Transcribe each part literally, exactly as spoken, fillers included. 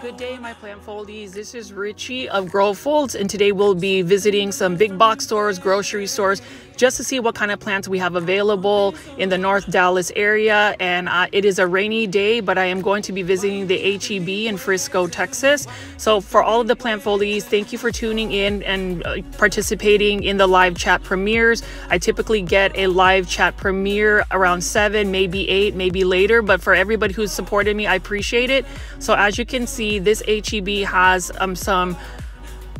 Good day, my plant foldies. This is Richie of Grow Folds, and today we'll be visiting some big box stores, grocery stores, just to see what kind of plants we have available in the North Dallas area. And uh, it is a rainy day, but I am going to be visiting the H E B in Frisco, Texas. So for all of the plant foldies, thank you for tuning in and uh, participating in the live chat premieres. I typically get a live chat premiere around seven, maybe eight, maybe later, but for everybody who's supported me, I appreciate it. So as you can see, this H E B has um, some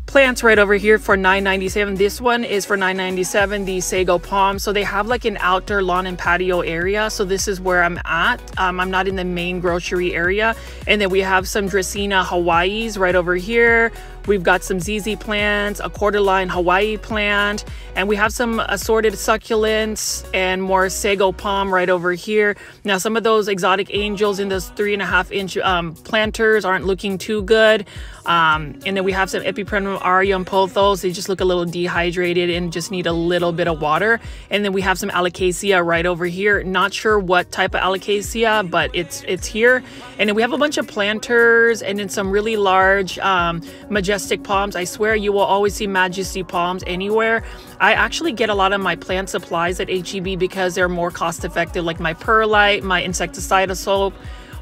plants right over here for nine ninety-seven. This one is for nine ninety-seven, the Sago Palm. So they have like an outdoor lawn and patio area. So this is where I'm at. Um, I'm not in the main grocery area. And then we have some Dracaena Hawaii's right over here. We've got some Z Z plants, a quarter-line Hawaii plant, and we have some assorted succulents and more Sago Palm right over here. Now, some of those Exotic Angels in those three and a half inch um, planters aren't looking too good. Um, and then we have some Epipremnum aureum pothos. They just look a little dehydrated and just need a little bit of water. And then we have some alocasia right over here. Not sure what type of alocasia, but it's it's here. And then we have a bunch of planters and then some really large um, majestic palms. I swear you will always see majesty palms anywhere. I actually get a lot of my plant supplies at H E B because they're more cost effective, like my perlite, my insecticidal soap.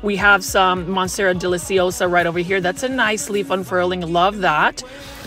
We have some Monstera Deliciosa right over here. That's a nice leaf unfurling. Love that.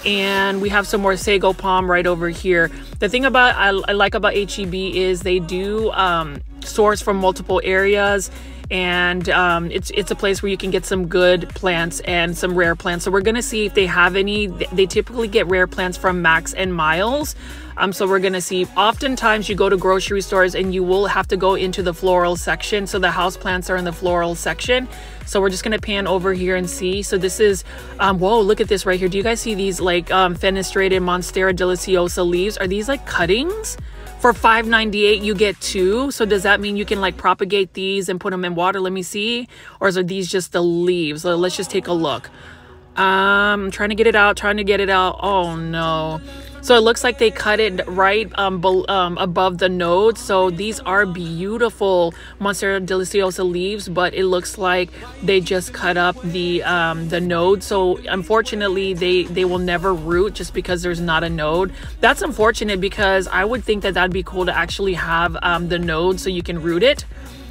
And we have some more Sago Palm right over here. The thing about I, I like about H E B is they do um, source from multiple areas. And um, it's, it's a place where you can get some good plants and some rare plants. So we're going to see if they have any. They typically get rare plants from Max and Miles. Um, so we're going to see. Oftentimes you go to grocery stores and you will have to go into the floral section. So the house plants are in the floral section. So we're just going to pan over here and see. So this is, um, whoa, look at this right here. Do you guys see these like um, fenestrated Monstera Deliciosa leaves? Are these like cuttings? For five ninety-eight, you get two. So does that mean you can like propagate these and put them in water? Let me see. Or are these just the leaves? So let's just take a look. Um, I'm trying to get it out, trying to get it out. Oh no. So it looks like they cut it right um, um, above the node. So these are beautiful Monstera Deliciosa leaves, but it looks like they just cut up the um, the node. So unfortunately, they, they will never root just because there's not a node. That's unfortunate because I would think that that'd be cool to actually have um, the node so you can root it.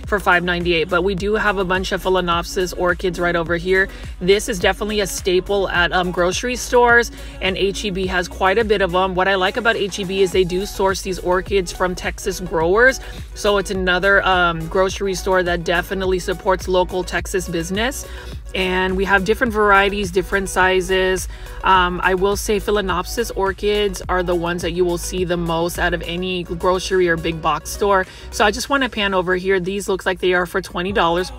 For five ninety-eight, but we do have a bunch of Phalaenopsis orchids right over here. This is definitely a staple at um, grocery stores, and H E B has quite a bit of them. What I like about H E B is they do source these orchids from Texas growers, so it's another um, grocery store that definitely supports local Texas business. And we have different varieties, different sizes. Um, I will say Phalaenopsis orchids are the ones that you will see the most out of any grocery or big box store. So I just want to pan over here. These looks like they are for twenty dollars.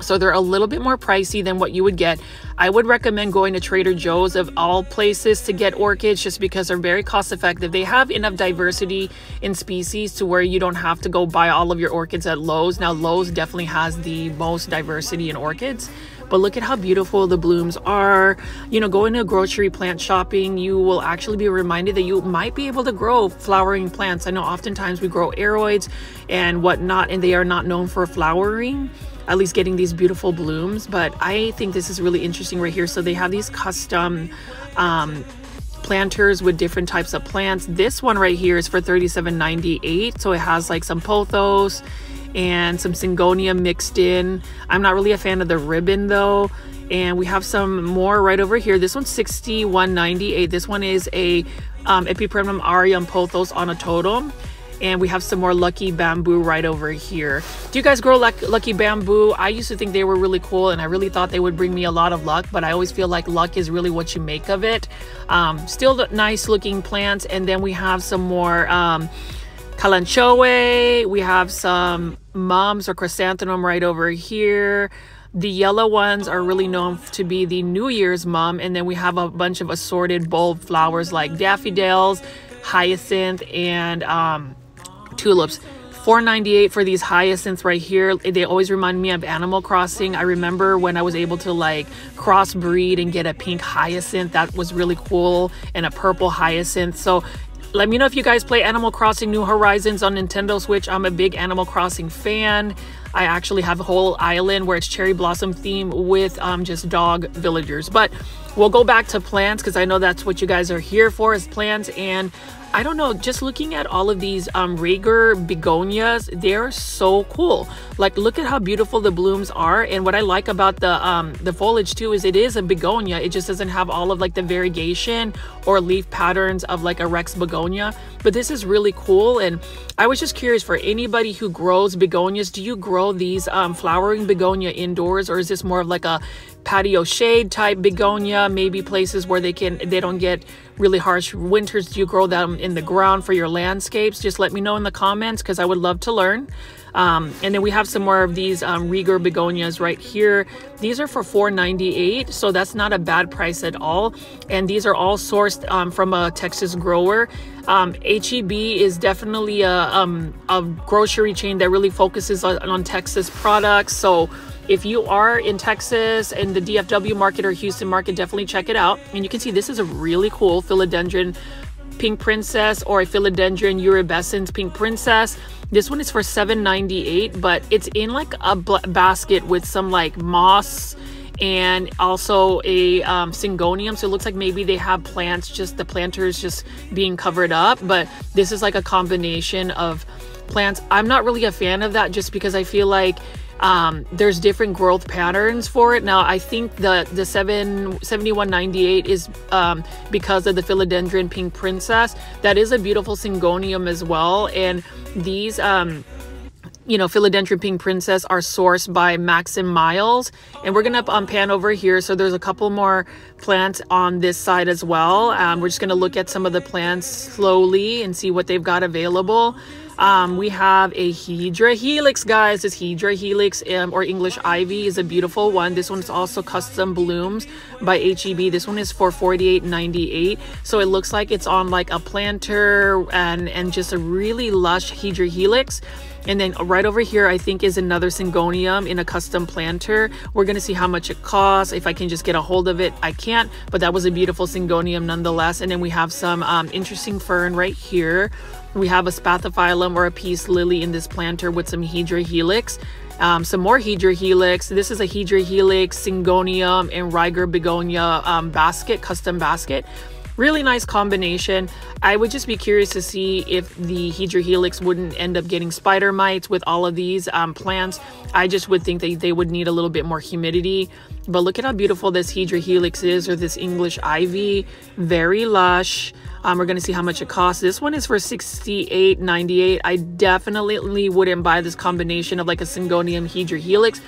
So they're a little bit more pricey than what you would get. I would recommend going to Trader Joe's of all places to get orchids just because they're very cost effective. They have enough diversity in species to where you don't have to go buy all of your orchids at Lowe's. Now Lowe's definitely has the most diversity in orchids. But look at how beautiful the blooms are. You know, going to grocery plant shopping, you will actually be reminded that you might be able to grow flowering plants. I know oftentimes we grow aeroids and whatnot, and they are not known for flowering, at least getting these beautiful blooms. But I think this is really interesting right here. So they have these custom um, planters with different types of plants. This one right here is for thirty-seven ninety-eight. So it has like some pothos and some Syngonium mixed in. I'm not really a fan of the ribbon though. And we have some more right over here. This one's sixty-one ninety-eight. This one is a um, Epipremnum aureum pothos on a totem. And we have some more lucky bamboo right over here. Do you guys grow like lucky bamboo? I used to think they were really cool and I really thought they would bring me a lot of luck, but I always feel like luck is really what you make of it. Um, still nice looking plants. And then we have some more um, Kalanchoe. We have some mums or chrysanthemum right over here. The yellow ones are really known to be the New Year's mum. And then we have a bunch of assorted bulb flowers like daffodils, hyacinth, and um, tulips. four ninety-eight for these hyacinths right here. They always remind me of Animal Crossing. I remember when I was able to like crossbreed and get a pink hyacinth. That was really cool, and a purple hyacinth. So let me know if you guys play Animal Crossing New Horizons on Nintendo Switch. I'm a big Animal Crossing fan. I actually have a whole island where it's cherry blossom theme with um, just dog villagers. But we'll go back to plants because I know that's what you guys are here for, is plants. And I don't know, just looking at all of these um, Rieger begonias, they're so cool. Like, look at how beautiful the blooms are. And what I like about the um, the foliage too is it is a begonia. It just doesn't have all of like the variegation or leaf patterns of like a Rex begonia. But this is really cool. And I was just curious, for anybody who grows begonias, do you grow these um, flowering begonia indoors, or is this more of like a patio shade type begonia, maybe places where they can they don't get really harsh winters? Do you grow them in the ground for your landscapes? Just let me know in the comments because I would love to learn. Um, and then we have some more of these um, Rieger begonias right here. These are for four ninety-eight, so that's not a bad price at all. And these are all sourced um, from a Texas grower. Um, H E B is definitely a, um, a grocery chain that really focuses on, on Texas products. So if you are in Texas and the D F W market or Houston market, definitely check it out. And you can see this is a really cool Philodendron Pink Princess, or a Philodendron Eurubescens Pink Princess. This one is for seven ninety-eight, but it's in like a basket with some like moss and also a um, syngonium. So it looks like maybe they have plants, just the planters just being covered up. But this is like a combination of plants. I'm not really a fan of that just because I feel like Um, there's different growth patterns for it. Now I think the the seven seventy-one ninety-eight is um, because of the Philodendron Pink Princess. That is a beautiful syngonium as well. And these um, you know, Philodendron Pink Princess are sourced by Max and Miles. And we're gonna um, pan over here. So there's a couple more plants on this side as well. Um, we're just gonna look at some of the plants slowly and see what they've got available. Um, we have a Hedera Helix, guys. This Hedera Helix um, or English Ivy is a beautiful one. This one's also custom blooms by H E B. This one is for forty-eight ninety-eight. So it looks like it's on like a planter, and and just a really lush Hedera Helix. And then right over here, I think, is another syngonium in a custom planter. We're gonna see how much it costs. If I can just get a hold of it, I can't, but that was a beautiful syngonium nonetheless. And then we have some um, interesting fern right here. We have a spathiphyllum or a peace lily in this planter with some Hedera Helix. Um, some more Hedera Helix. This is a Hedera Helix, syngonium, and Rieger begonia um, basket, custom basket. Really nice combination. I would just be curious to see if the Hedera Helix wouldn't end up getting spider mites with all of these um, plants. I just would think that they would need a little bit more humidity. But look at how beautiful this Hedera Helix is, or this English Ivy. Very lush. Um, we're gonna see how much it costs. This one is for sixty-eight ninety-eight. I definitely wouldn't buy this combination of like a syngonium Hedera Helix.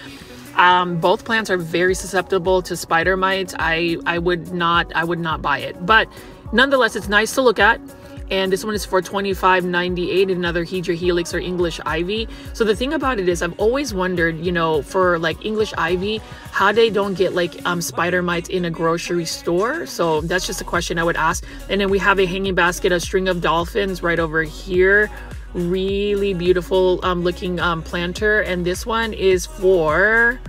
Um, both plants are very susceptible to spider mites. I, I would not, I would not buy it, but nonetheless, it's nice to look at. And this one is for twenty-five ninety-eight, another Hedera Helix or English Ivy. So the thing about it is, I've always wondered, you know, for like English Ivy, how they don't get like um, spider mites in a grocery store. So that's just a question I would ask. And then we have a hanging basket, a string of dolphins right over here. Really beautiful um, looking um, planter. And this one is for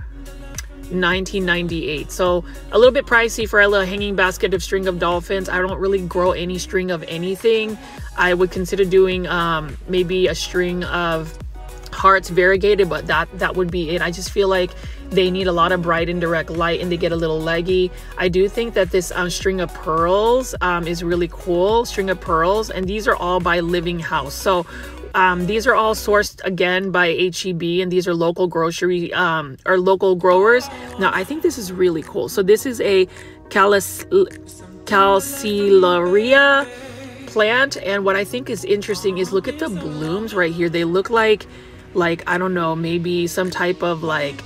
nineteen ninety-eight, so a little bit pricey for a little hanging basket of string of dolphins. I don't really grow any string of anything. I would consider doing um maybe a string of hearts variegated, but that that would be it. I just feel like they need a lot of bright and direct light, and they get a little leggy. I do think that this um, string of pearls um, is really cool. String of pearls, and these are all by Living House. So Um, these are all sourced again by H E B, and these are local grocery um, or local growers. Now, I think this is really cool. So this is a calceolaria plant, and what I think is interesting is look at the blooms right here. They look like, like I don't know, maybe some type of like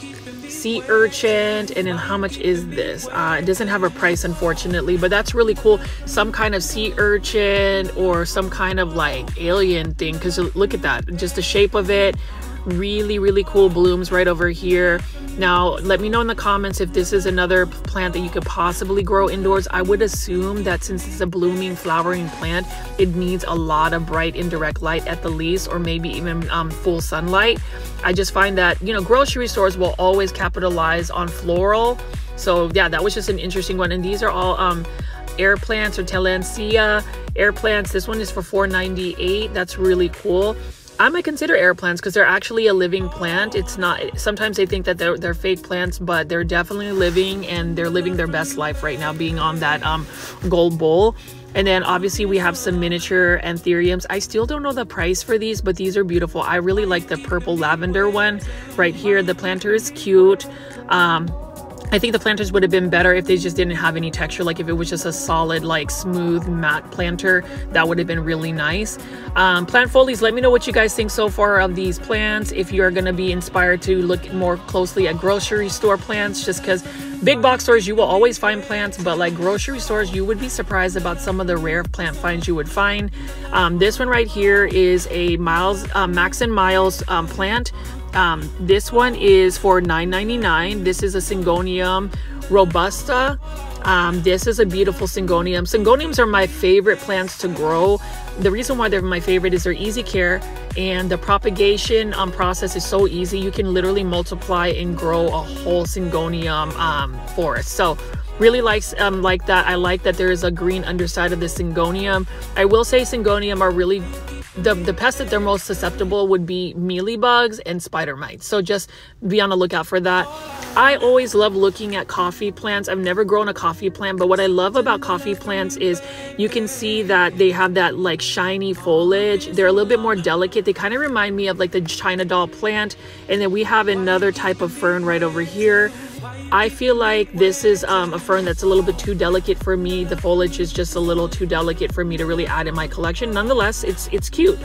sea urchin. And then how much is this? Uh, it doesn't have a price, unfortunately, but that's really cool. Some kind of sea urchin or some kind of like alien thing, because look at that, just the shape of it. Really, really cool blooms right over here. Now, let me know in the comments if this is another plant that you could possibly grow indoors. I would assume that since it's a blooming, flowering plant, it needs a lot of bright indirect light at the least, or maybe even um, full sunlight. I just find that, you know, grocery stores will always capitalize on floral. So yeah, that was just an interesting one. And these are all um, air plants or Talancia air plants. This one is for four ninety-eight. That's really cool. I might consider air plants because they're actually a living plant. It's not, sometimes they think that they're, they're fake plants, but they're definitely living, and they're living their best life right now, being on that um, gold bowl. And then obviously we have some miniature anthuriums. I still don't know the price for these, but these are beautiful. I really like the purple lavender one right here. The planter is cute. Um, I think the planters would have been better if they just didn't have any texture. Like if it was just a solid, like smooth matte planter, that would have been really nice. Um, plant folies, let me know what you guys think so far of these plants. If you're gonna be inspired to look more closely at grocery store plants, just because big box stores, you will always find plants, but like grocery stores, you would be surprised about some of the rare plant finds you would find. Um, this one right here is a Miles, uh, Max and Miles um, plant. Um, this one is for nine ninety-nine. This is a Syngonium robusta. Um, this is a beautiful Syngonium. Syngoniums are my favorite plants to grow. The reason why they're my favorite is they're easy care, and the propagation um, process is so easy. You can literally multiply and grow a whole Syngonium um, forest. So really likes um, like that. I like that there is a green underside of the Syngonium. I will say Syngonium are really The, the pests that they're most susceptible would be mealybugs and spider mites. So just be on the lookout for that. I always love looking at coffee plants. I've never grown a coffee plant, but what I love about coffee plants is you can see that they have that like shiny foliage. They're a little bit more delicate. They kind of remind me of like the China doll plant. And then we have another type of fern right over here. I feel like this is um, a fern that's a little bit too delicate for me. The foliage is just a little too delicate for me to really add in my collection. Nonetheless, it's it's cute.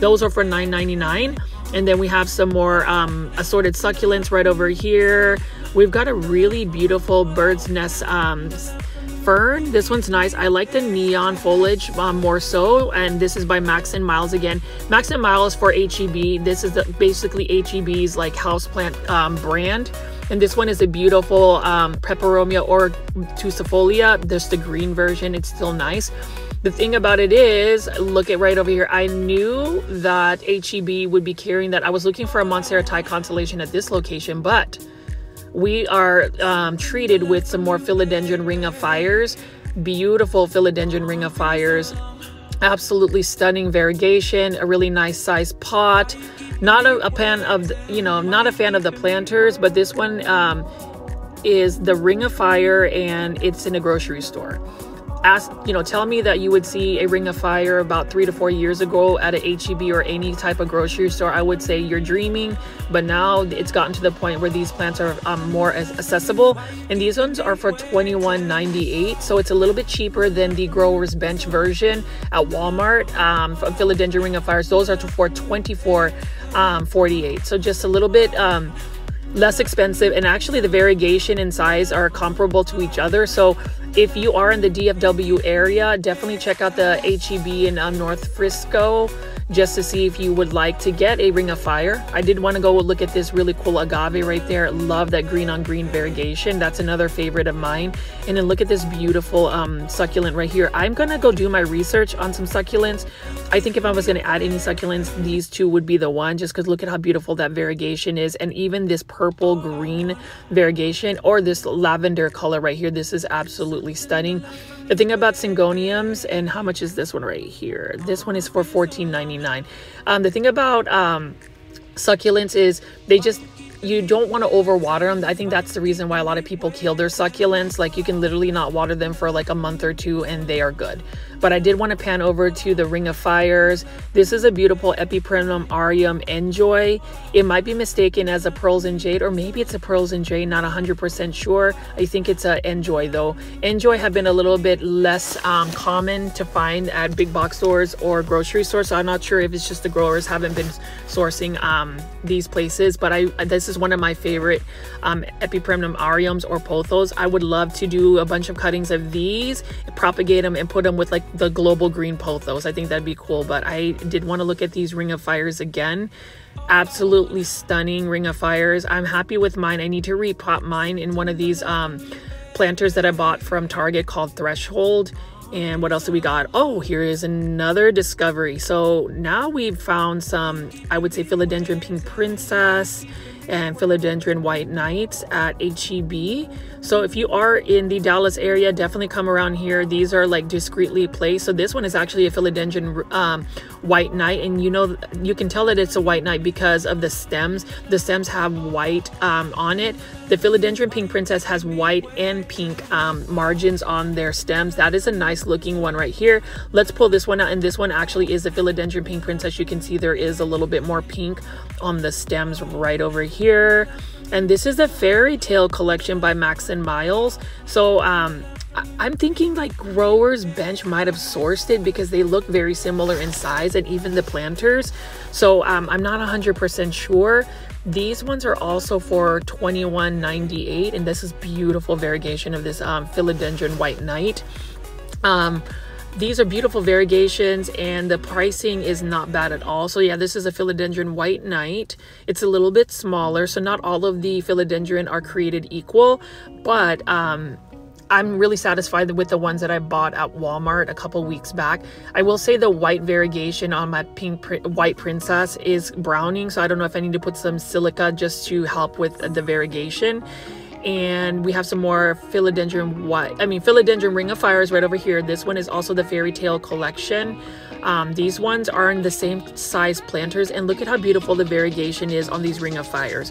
Those are for nine ninety-nine. And then we have some more um, assorted succulents right over here. We've got a really beautiful bird's nest um, fern. This one's nice. I like the neon foliage um, more so. And this is by Max and Miles again. Max and Miles for H E B. This is the, basically H E B's like houseplant um, brand. And this one is a beautiful um, Peperomia or tussifolia, just the green version. It's still nice. The thing about it is, look at right over here. I knew that H E B would be carrying that. I was looking for a Monstera Thai constellation at this location, but we are um, treated with some more Philodendron Ring of Fires. Beautiful Philodendron Ring of Fires. Absolutely stunning variegation, a really nice size pot. Not a, a fan of, the, you know, not a fan of the planters, but this one um, is the Ring of Fire, and it's in a grocery store. Ask, you know, tell me that you would see a Ring of Fire about three to four years ago at a H E B or any type of grocery store. I would say you're dreaming, but now it's gotten to the point where these plants are um, more as accessible. And these ones are for twenty-one ninety-eight, so it's a little bit cheaper than the Growers Bench version at Walmart. Um, from Philodendron Ring of Fires, those are for twenty-four forty-eight, so just a little bit um, less expensive. And actually the variegation and size are comparable to each other. So if you are in the D F W area, definitely check out the H E B in um, North Frisco just to see if you would like to get a Ring of Fire. I did want to go look at this really cool agave right there. Love that green on green variegation. That's another favorite of mine. And then look at this beautiful um, succulent right here. I'm going to go do my research on some succulents. I think if I was going to add any succulents, these two would be the one, just because look at how beautiful that variegation is. And even this purple green variegation, or this lavender color right here, this is absolutely stunning. The thing about Syngoniums, and how much is this one right here? This one is for fourteen ninety-nine. Um, the thing about um, succulents is they just, you don't want to overwater them. I think that's the reason why a lot of people kill their succulents. Like you can literally not water them for like a month or two and they are good. But I did want to pan over to the Ring of Fires. This is a beautiful Epipremnum aureum enjoy. It might be mistaken as a Pearls and Jade, or maybe it's a Pearls and Jade, not one hundred percent sure. I think it's a enjoy though. Enjoy have been a little bit less um, common to find at big box stores or grocery stores. So I'm not sure if it's just the growers haven't been sourcing um, these places, but I this is one of my favorite um, Epipremnum aureums or pothos. I would love to do a bunch of cuttings of these, propagate them and put them with like the global green pothos. I think that'd be cool, but I did want to look at these Ring of Fires again. Absolutely stunning Ring of Fires. I'm happy with mine. I need to repot mine in one of these um, planters that I bought from Target called Threshold. And what else do we got? Oh, here is another discovery. So now we've found some, I would say, Philodendron Pink Princess. and Philodendron White Knight at H E B. So if you are in the Dallas area, definitely come around here. These are like discreetly placed. So this one is actually a Philodendron um, White Knight, and you know, you can tell that it's a White Knight because of the stems. The stems have white um, on it. The Philodendron Pink Princess has white and pink um, margins on their stems. That is a nice looking one right here. Let's pull this one out, and this one actually is a Philodendron Pink Princess. You can see there is a little bit more pink on the stems right over here. And this is the Fairy Tale collection by Max and Miles. So um, I'm thinking like Growers Bench might have sourced it because they look very similar in size, and even the planters. So um, I'm not one hundred percent sure. These ones are also for twenty-one ninety-eight, and this is beautiful variegation of this um, Philodendron White Knight. Um, these are beautiful variegations, and the pricing is not bad at all. So yeah, this is a Philodendron White Knight. It's a little bit smaller, so not all of the Philodendron are created equal, but um, I'm really satisfied with the ones that I bought at Walmart a couple weeks back. I will say the white variegation on my pink pr white princess is browning, so I don't know if I need to put some silica just to help with the variegation. And we have some more Philodendron white, I mean Philodendron Ring of Fire is right over here. This one is also the Fairy Tale collection. Um, these ones are in the same size planters, and look at how beautiful the variegation is on these Ring of Fires.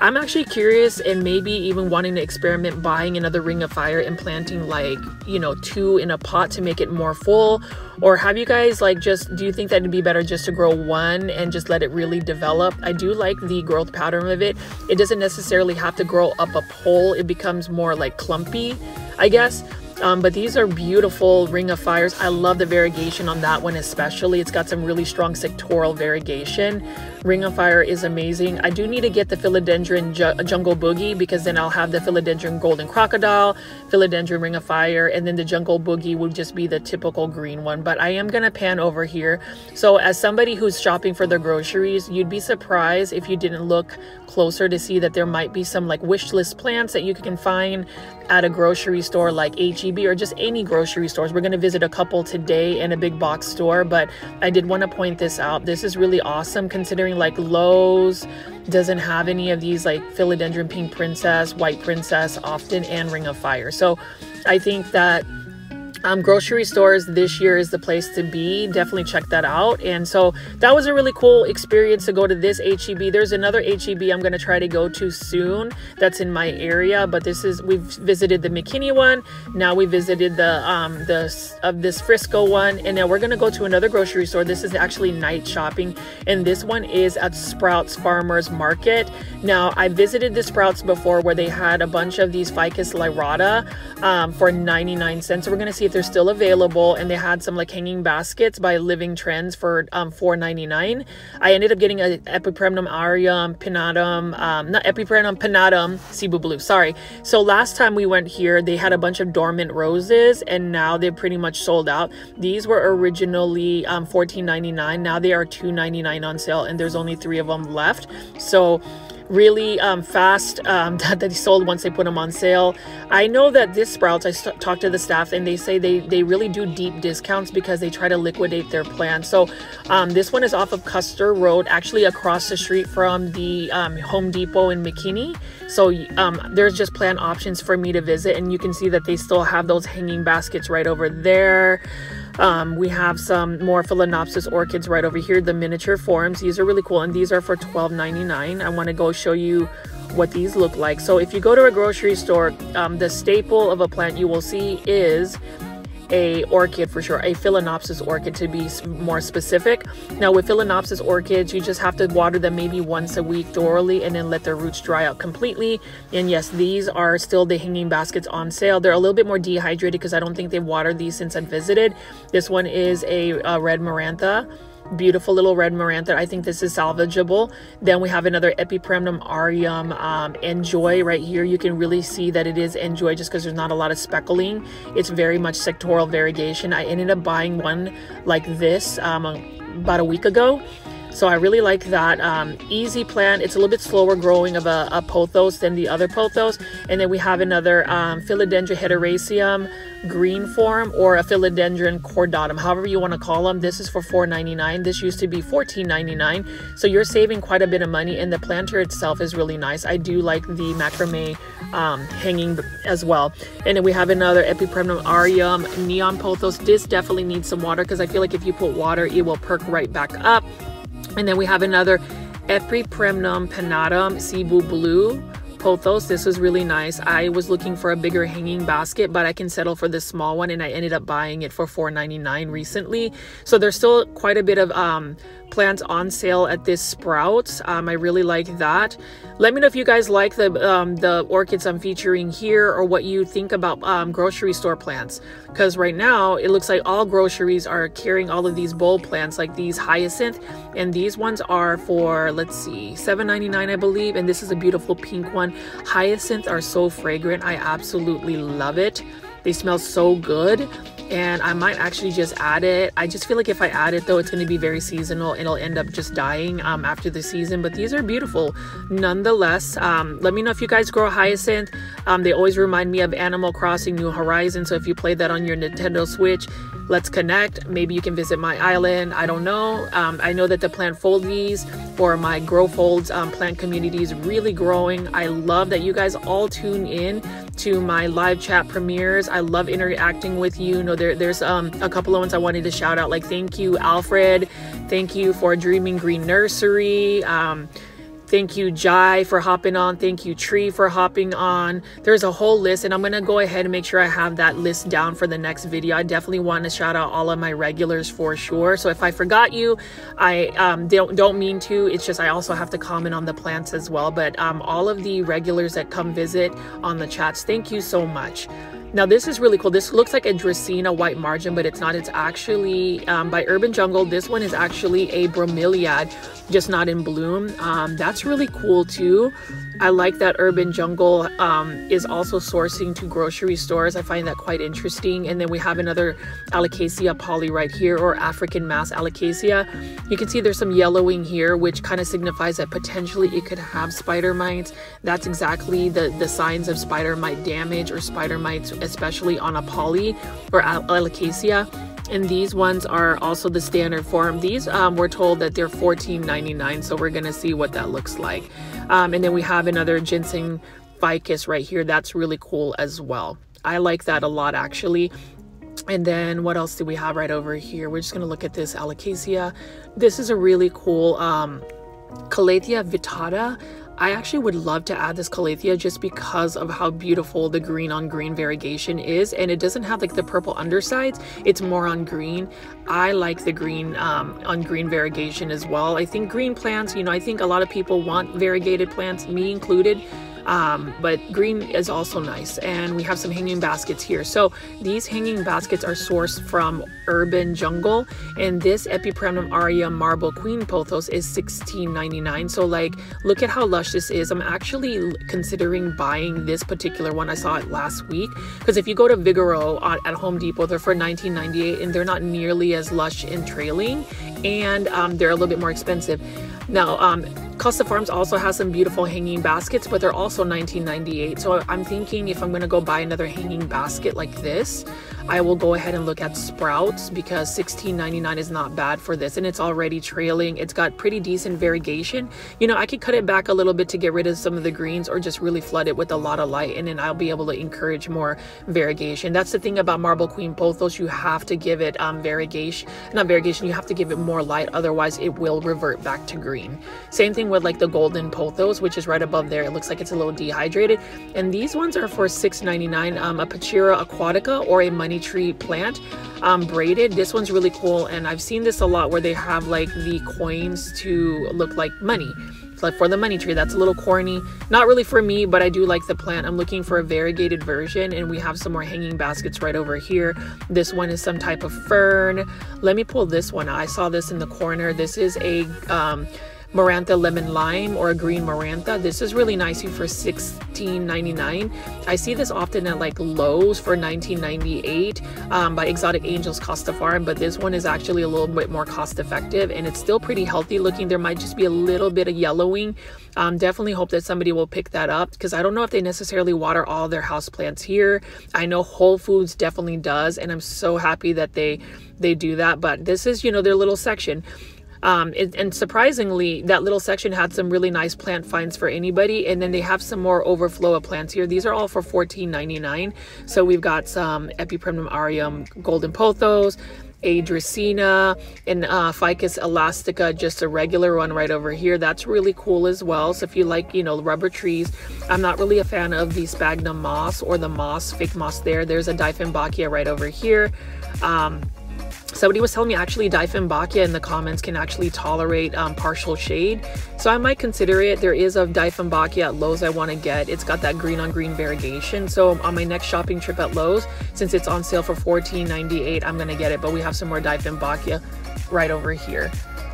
I'm actually curious and maybe even wanting to experiment buying another Ring of Fire and planting like, you know, two in a pot to make it more full. Or have you guys like just, do you think that it'd be better just to grow one and just let it really develop? I do like the growth pattern of it. It doesn't necessarily have to grow up a pole. It becomes more like clumpy, I guess. Um, but these are beautiful Ring of Fires. I love the variegation on that one especially. It's got some really strong sectoral variegation. Ring of Fire is amazing. I do need to get the Philodendron ju Jungle Boogie, because then I'll have the Philodendron Golden Crocodile, Philodendron Ring of Fire, and then the Jungle Boogie would just be the typical green one. But I am going to pan over here. So as somebody who's shopping for their groceries, you'd be surprised if you didn't look closer to see that there might be some like wish list plants that you can find at a grocery store like H E B or just any grocery stores. We're going to visit a couple today in a big box store, but I did want to point this out. This is really awesome considering like Lowe's doesn't have any of these like Philodendron Pink Princess, White Princess often, and Ring of Fire. So I think that Um, grocery stores this year is the place to be. Definitely check that out. And so that was a really cool experience to go to this H E B. There's another H E B I'm going to try to go to soon that's in my area, but this is, we've visited the McKinney one, now we visited the um the of uh, this Frisco one, and now we're going to go to another grocery store. This is actually night shopping, and this one is at Sprouts Farmers Market. Now I visited the Sprouts before where they had a bunch of these Ficus lyrata um, for ninety-nine cents. So we're going to see if they're still available, and they had some like hanging baskets by Living Trends for um, four ninety-nine. I ended up getting a Epipremnum aureum, pinnatum, um, not Epipremnum, pinnatum, Cebu blue, sorry. So last time we went here, they had a bunch of dormant roses, and now they're pretty much sold out. These were originally um, fourteen ninety-nine. Now they are two ninety-nine on sale, and there's only three of them left. So really um, fast um, that they sold once they put them on sale. I know that this Sprouts, I talked to the staff and they say they, they really do deep discounts because they try to liquidate their plants. So um, this one is off of Custer Road, actually across the street from the um, Home Depot in McKinney. So um, there's just plant options for me to visit, and you can see that they still have those hanging baskets right over there. Um, we have some more Phalaenopsis orchids right over here, the miniature forms. These are really cool, and these are for twelve ninety-nine. I want to go show you what these look like. So if you go to a grocery store, um, the staple of a plant you will see is a orchid, for sure, a Phalaenopsis orchid to be more specific. Now with Phalaenopsis orchids, you just have to water them maybe once a week thoroughly and then let their roots dry out completely. And yes, these are still the hanging baskets on sale. They're a little bit more dehydrated because I don't think they've watered these since I visited. This one is a, a red Marantha. Beautiful little red Marantha. I think this is salvageable. Then we have another Epipremnum aureum, um, Enjoy right here. You can really see that it is Enjoy just because there's not a lot of speckling. It's very much sectoral variegation. I ended up buying one like this um, about a week ago. So I really like that um, easy plant. It's a little bit slower growing of a, a pothos than the other pothos. And then we have another um, Philodendron hederaceum green form, or a Philodendron chordatum, however you want to call them. This is for four ninety-nine. This used to be fourteen ninety-nine. So you're saving quite a bit of money, and the planter itself is really nice. I do like the macrame um, hanging as well. And then we have another Epipremnum aureum neon pothos. This definitely needs some water because I feel like if you put water, it will perk right back up. And then we have another Epipremnum pinnatum Cebu blue pothos. This was really nice. I was looking for a bigger hanging basket, but I can settle for this small one, and I ended up buying it for four ninety-nine recently. So there's still quite a bit of um, plants on sale at this Sprouts. Um, I really like that. Let me know if you guys like the um, the orchids I'm featuring here, or what you think about um, grocery store plants, because right now it looks like all groceries are carrying all of these bulb plants, like these hyacinth, and these ones are for, let's see, seven ninety-nine I believe, and this is a beautiful pink one. Hyacinths are so fragrant. I absolutely love it. They smell so good, and I might actually just add it. I just feel like if I add it though, it's going to be very seasonal and it'll end up just dying um, after the season, but these are beautiful nonetheless. Um, let me know if you guys grow hyacinth. Um, they always remind me of Animal Crossing New Horizons, so if you play that on your Nintendo Switch, let's connect. Maybe you can visit my island, I don't know. Um, I know that the Plant Foldies, or my Grow Folds um, plant community, is really growing. I love that you guys all tune in to my live chat premieres. I love interacting with you. You know, there, there's um, a couple of ones I wanted to shout out, like thank you Alfred, thank you for Dreaming Green Nursery, um, thank you Jai for hopping on, thank you Tree for hopping on. There's a whole list, and I'm gonna go ahead and make sure I have that list down for the next video. I definitely want to shout out all of my regulars for sure. So if I forgot you, I um, don't don't mean to. It's just I also have to comment on the plants as well. But um, all of the regulars that come visit on the chats, thank you so much. Now this is really cool. This looks like a Dracaena white margin, but it's not. It's actually um, by Urban Jungle. This one is actually a bromeliad, just not in bloom. Um, that's really cool too. I like that Urban Jungle um, is also sourcing to grocery stores. I find that quite interesting. And then we have another Allocasia poly right here, or African mass Allocasia. You can see there's some yellowing here, which kind of signifies that potentially it could have spider mites. That's exactly the, the signs of spider mite damage or spider mites, especially on a poly or Allocasia. And these ones are also the standard form. These um, we're told that they're fourteen ninety-nine, so we're gonna see what that looks like. Um, and then we have another ginseng ficus right here. That's really cool as well. I like that a lot actually. And then what else do we have right over here? We're just gonna look at this Allocasia. This is a really cool um, Calathea vittata. I actually would love to add this Calathea just because of how beautiful the green on green variegation is, and it doesn't have like the purple undersides. It's more on green. I like the green um, on green variegation as well. I think green plants, you know, I think a lot of people want variegated plants, me included. Um, but green is also nice, and we have some hanging baskets here. So these hanging baskets are sourced from Urban Jungle, and this Epipremnum aureum Marble Queen Pothos is sixteen ninety-nine. So like, look at how lush this is. I'm actually considering buying this particular one. I saw it last week, because if you go to Vigoro at, at Home Depot, they're for nineteen ninety-eight, and they're not nearly as lush and trailing, and um, they're a little bit more expensive. Now, um, Costa Farms also has some beautiful hanging baskets, but they're also nineteen ninety-eight. So I'm thinking if I'm gonna go buy another hanging basket like this, I will go ahead and look at Sprouts, because sixteen ninety-nine is not bad for this, and it's already trailing. It's got pretty decent variegation. You know, I could cut it back a little bit to get rid of some of the greens, or just really flood it with a lot of light, and then I'll be able to encourage more variegation. That's the thing about Marble Queen Pothos. You have to give it um, variegation, not variegation, you have to give it more light, otherwise it will revert back to green. Same thing with like the Golden Pothos, which is right above there. It looks like it's a little dehydrated. And these ones are for six ninety-nine, um, a Pachira aquatica, or a money tree plant, um, braided. This one's really cool, and I've seen this a lot where they have like the coins to look like money, like for the money tree. That's a little corny, not really for me, but I do like the plant. I'm looking for a variegated version, and we have some more hanging baskets right over here. This one is some type of fern. Let me pull this one out. I saw this in the corner. This is a um Maranta Lemon Lime or a green Maranta. This is really nice for sixteen ninety-nine. I see this often at like Lowe's for nineteen ninety-eight um, by Exotic Angels Costa Farm, but this one is actually a little bit more cost effective and it's still pretty healthy looking. There might just be a little bit of yellowing. Um, definitely hope that somebody will pick that up because I don't know if they necessarily water all their houseplants here. I know Whole Foods definitely does, and I'm so happy that they they do that, but this is, you know, their little section. Um, and, and surprisingly, that little section had some really nice plant finds for anybody. And then they have some more overflow of plants here. These are all for fourteen ninety-nine. So we've got some Epipremnum aureum, Golden Pothos, a Dracaena, and uh, Ficus elastica, just a regular one right over here. That's really cool as well. So if you like, you know, rubber trees, I'm not really a fan of the sphagnum moss or the moss, fake moss there. There's a Dieffenbachia right over here. Um, Somebody was telling me actually Dieffenbachia in the comments can actually tolerate um, partial shade. So I might consider it. There is a Dieffenbachia at Lowe's I want to get. It's got that green on green variegation. So on my next shopping trip at Lowe's, since it's on sale for fourteen ninety-eight, I'm going to get it. But we have some more Dieffenbachia right over here.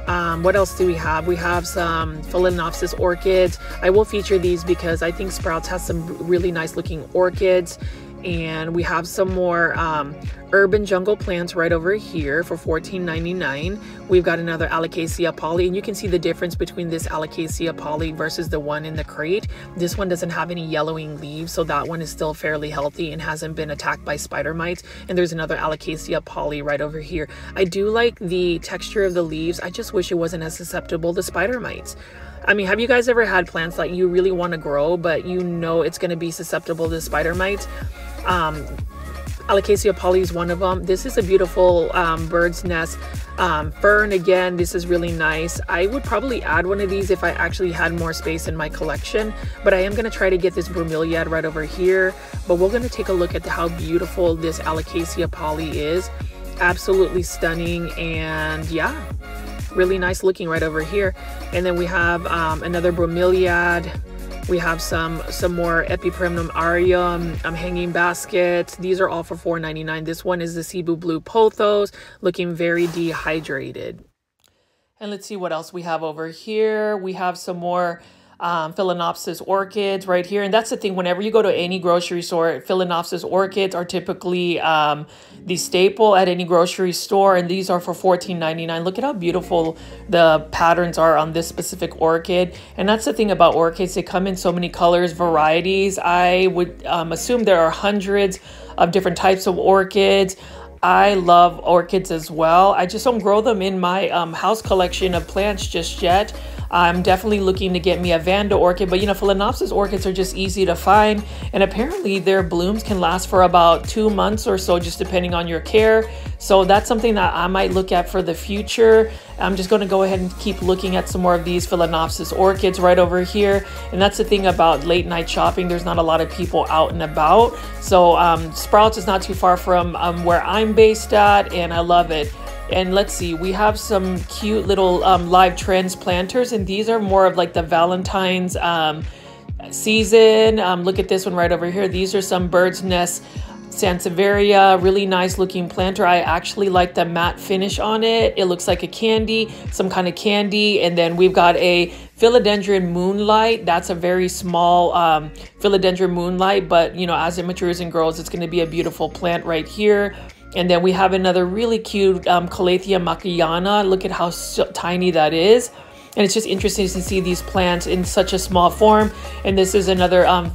Um, what else do we have? We have some Phalaenopsis orchids. I will feature these because I think Sprouts has some really nice looking orchids. And we have some more um, Urban Jungle plants right over here for fourteen ninety-nine. We've got another Allocasia poly, and you can see the difference between this Allocasia poly versus the one in the crate. This one doesn't have any yellowing leaves, so that one is still fairly healthy and hasn't been attacked by spider mites. And there's another Allocasia poly right over here. I do like the texture of the leaves. I just wish it wasn't as susceptible to spider mites. I mean, have you guys ever had plants that you really want to grow, but you know it's going to be susceptible to spider mites? Um, Allocasia poly is one of them. This is a beautiful um, bird's nest um, fern. Again, this is really nice. I would probably add one of these if I actually had more space in my collection, but I am going to try to get this bromeliad right over here. But we're going to take a look at how beautiful this Allocasia poly is. Absolutely stunning, and yeah, really nice looking right over here. And then we have um, another bromeliad. We have some some more Epipremnum aureum, um, hanging baskets. These are all for four ninety-nine. This one is the Cebu blue pothos, looking very dehydrated. And let's see what else we have over here. We have some more um, Phalaenopsis orchids right here. And that's the thing, whenever you go to any grocery store, Phalaenopsis orchids are typically um, the staple at any grocery store. And these are for fourteen ninety-nine. Look at how beautiful the patterns are on this specific orchid. And that's the thing about orchids. They come in so many colors, varieties. I would um, assume there are hundreds of different types of orchids. I love orchids as well. I just don't grow them in my um, house collection of plants just yet. I'm definitely looking to get me a Vanda orchid, but you know, Phalaenopsis orchids are just easy to find. And apparently their blooms can last for about two months or so, just depending on your care. So that's something that I might look at for the future. I'm just gonna go ahead and keep looking at some more of these Phalaenopsis orchids right over here. And that's the thing about late night shopping. There's not a lot of people out and about. So um, Sprouts is not too far from um, where I'm based at, and I love it. And let's see, we have some cute little um, live trends planters, and these are more of like the Valentine's um, season. Um, look at this one right over here. These are some bird's nest sansevieria, really nice looking planter. I actually like the matte finish on it. It looks like a candy, some kind of candy. And then we've got a Philodendron Moonlight. That's a very small um, Philodendron Moonlight, but you know, as it matures and grows, it's going to be a beautiful plant right here. And then we have another really cute um, Calathea machiana. Look at how so tiny that is. And it's just interesting to see these plants in such a small form. And this is another um,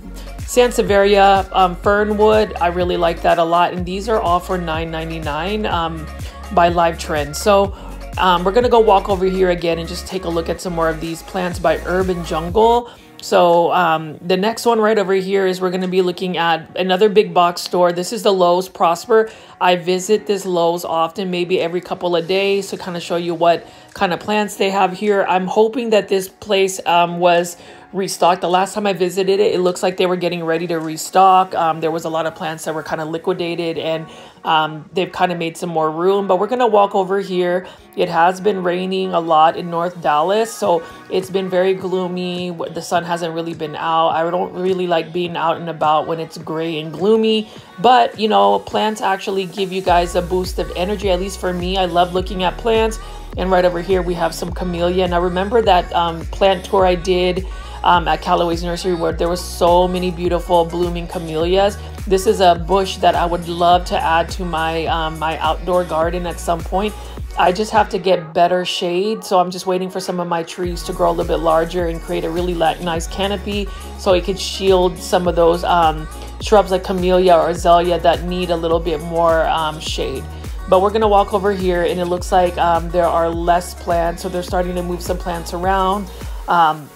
Sansevieria um, Fernwood. I really like that a lot. And these are all for nine ninety-nine um, by Live Trend. So um, we're gonna go walk over here again and just take a look at some more of these plants by Urban Jungle. So um, the next one right over here is we're going to be looking at another big box store. This is the Lowe's Prosper. I visit this Lowe's often, maybe every couple of days, to kind of show you what kind of plants they have here. I'm hoping that this place um, was restocked. The last time I visited it, it looks like they were getting ready to restock. Um, there was a lot of plants that were kind of liquidated, and um, they've kind of made some more room. But we're going to walk over here. It has been raining a lot in North Dallas, so it's been very gloomy. The sun hasn't really been out. I don't really like being out and about when it's gray and gloomy, but you know, plants actually give you guys a boost of energy. At least for me, I love looking at plants. And right over here, we have some Camellia. Now remember that um, plant tour I did um, at Callaway's Nursery where there was so many beautiful blooming Camellias. This is a bush that I would love to add to my, um, my outdoor garden at some point. I just have to get better shade, so I'm just waiting for some of my trees to grow a little bit larger and create a really nice canopy so it could shield some of those um, shrubs like Camellia or Azalea that need a little bit more um, shade. But we're gonna walk over here, and it looks like um, there are less plants, so they're starting to move some plants around. Um,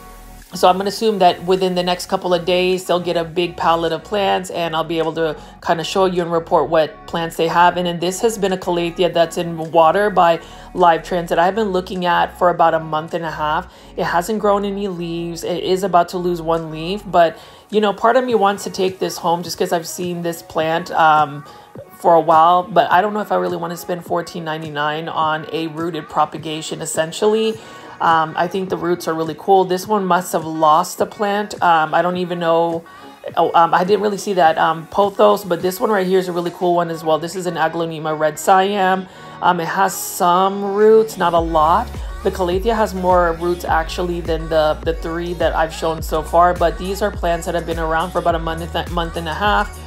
so I'm gonna assume that within the next couple of days, they'll get a big palette of plants, and I'll be able to kind of show you and report what plants they have. And then this has been a calathea that's in water by live transit. I've been looking at for about a month and a half. It hasn't grown any leaves. It is about to lose one leaf, but you know, part of me wants to take this home just because I've seen this plant um, for a while, but I don't know if I really want to spend fourteen ninety-nine on a rooted propagation essentially. Um, I think the roots are really cool. This one must have lost a plant. Um, I don't even know. Oh, um, I didn't really see that um, pothos, but this one right here is a really cool one as well. This is an Aglaonema Red Siam. Um, it has some roots, not a lot. The calathea has more roots actually than the, the three that I've shown so far, but these are plants that have been around for about a month, month and a half.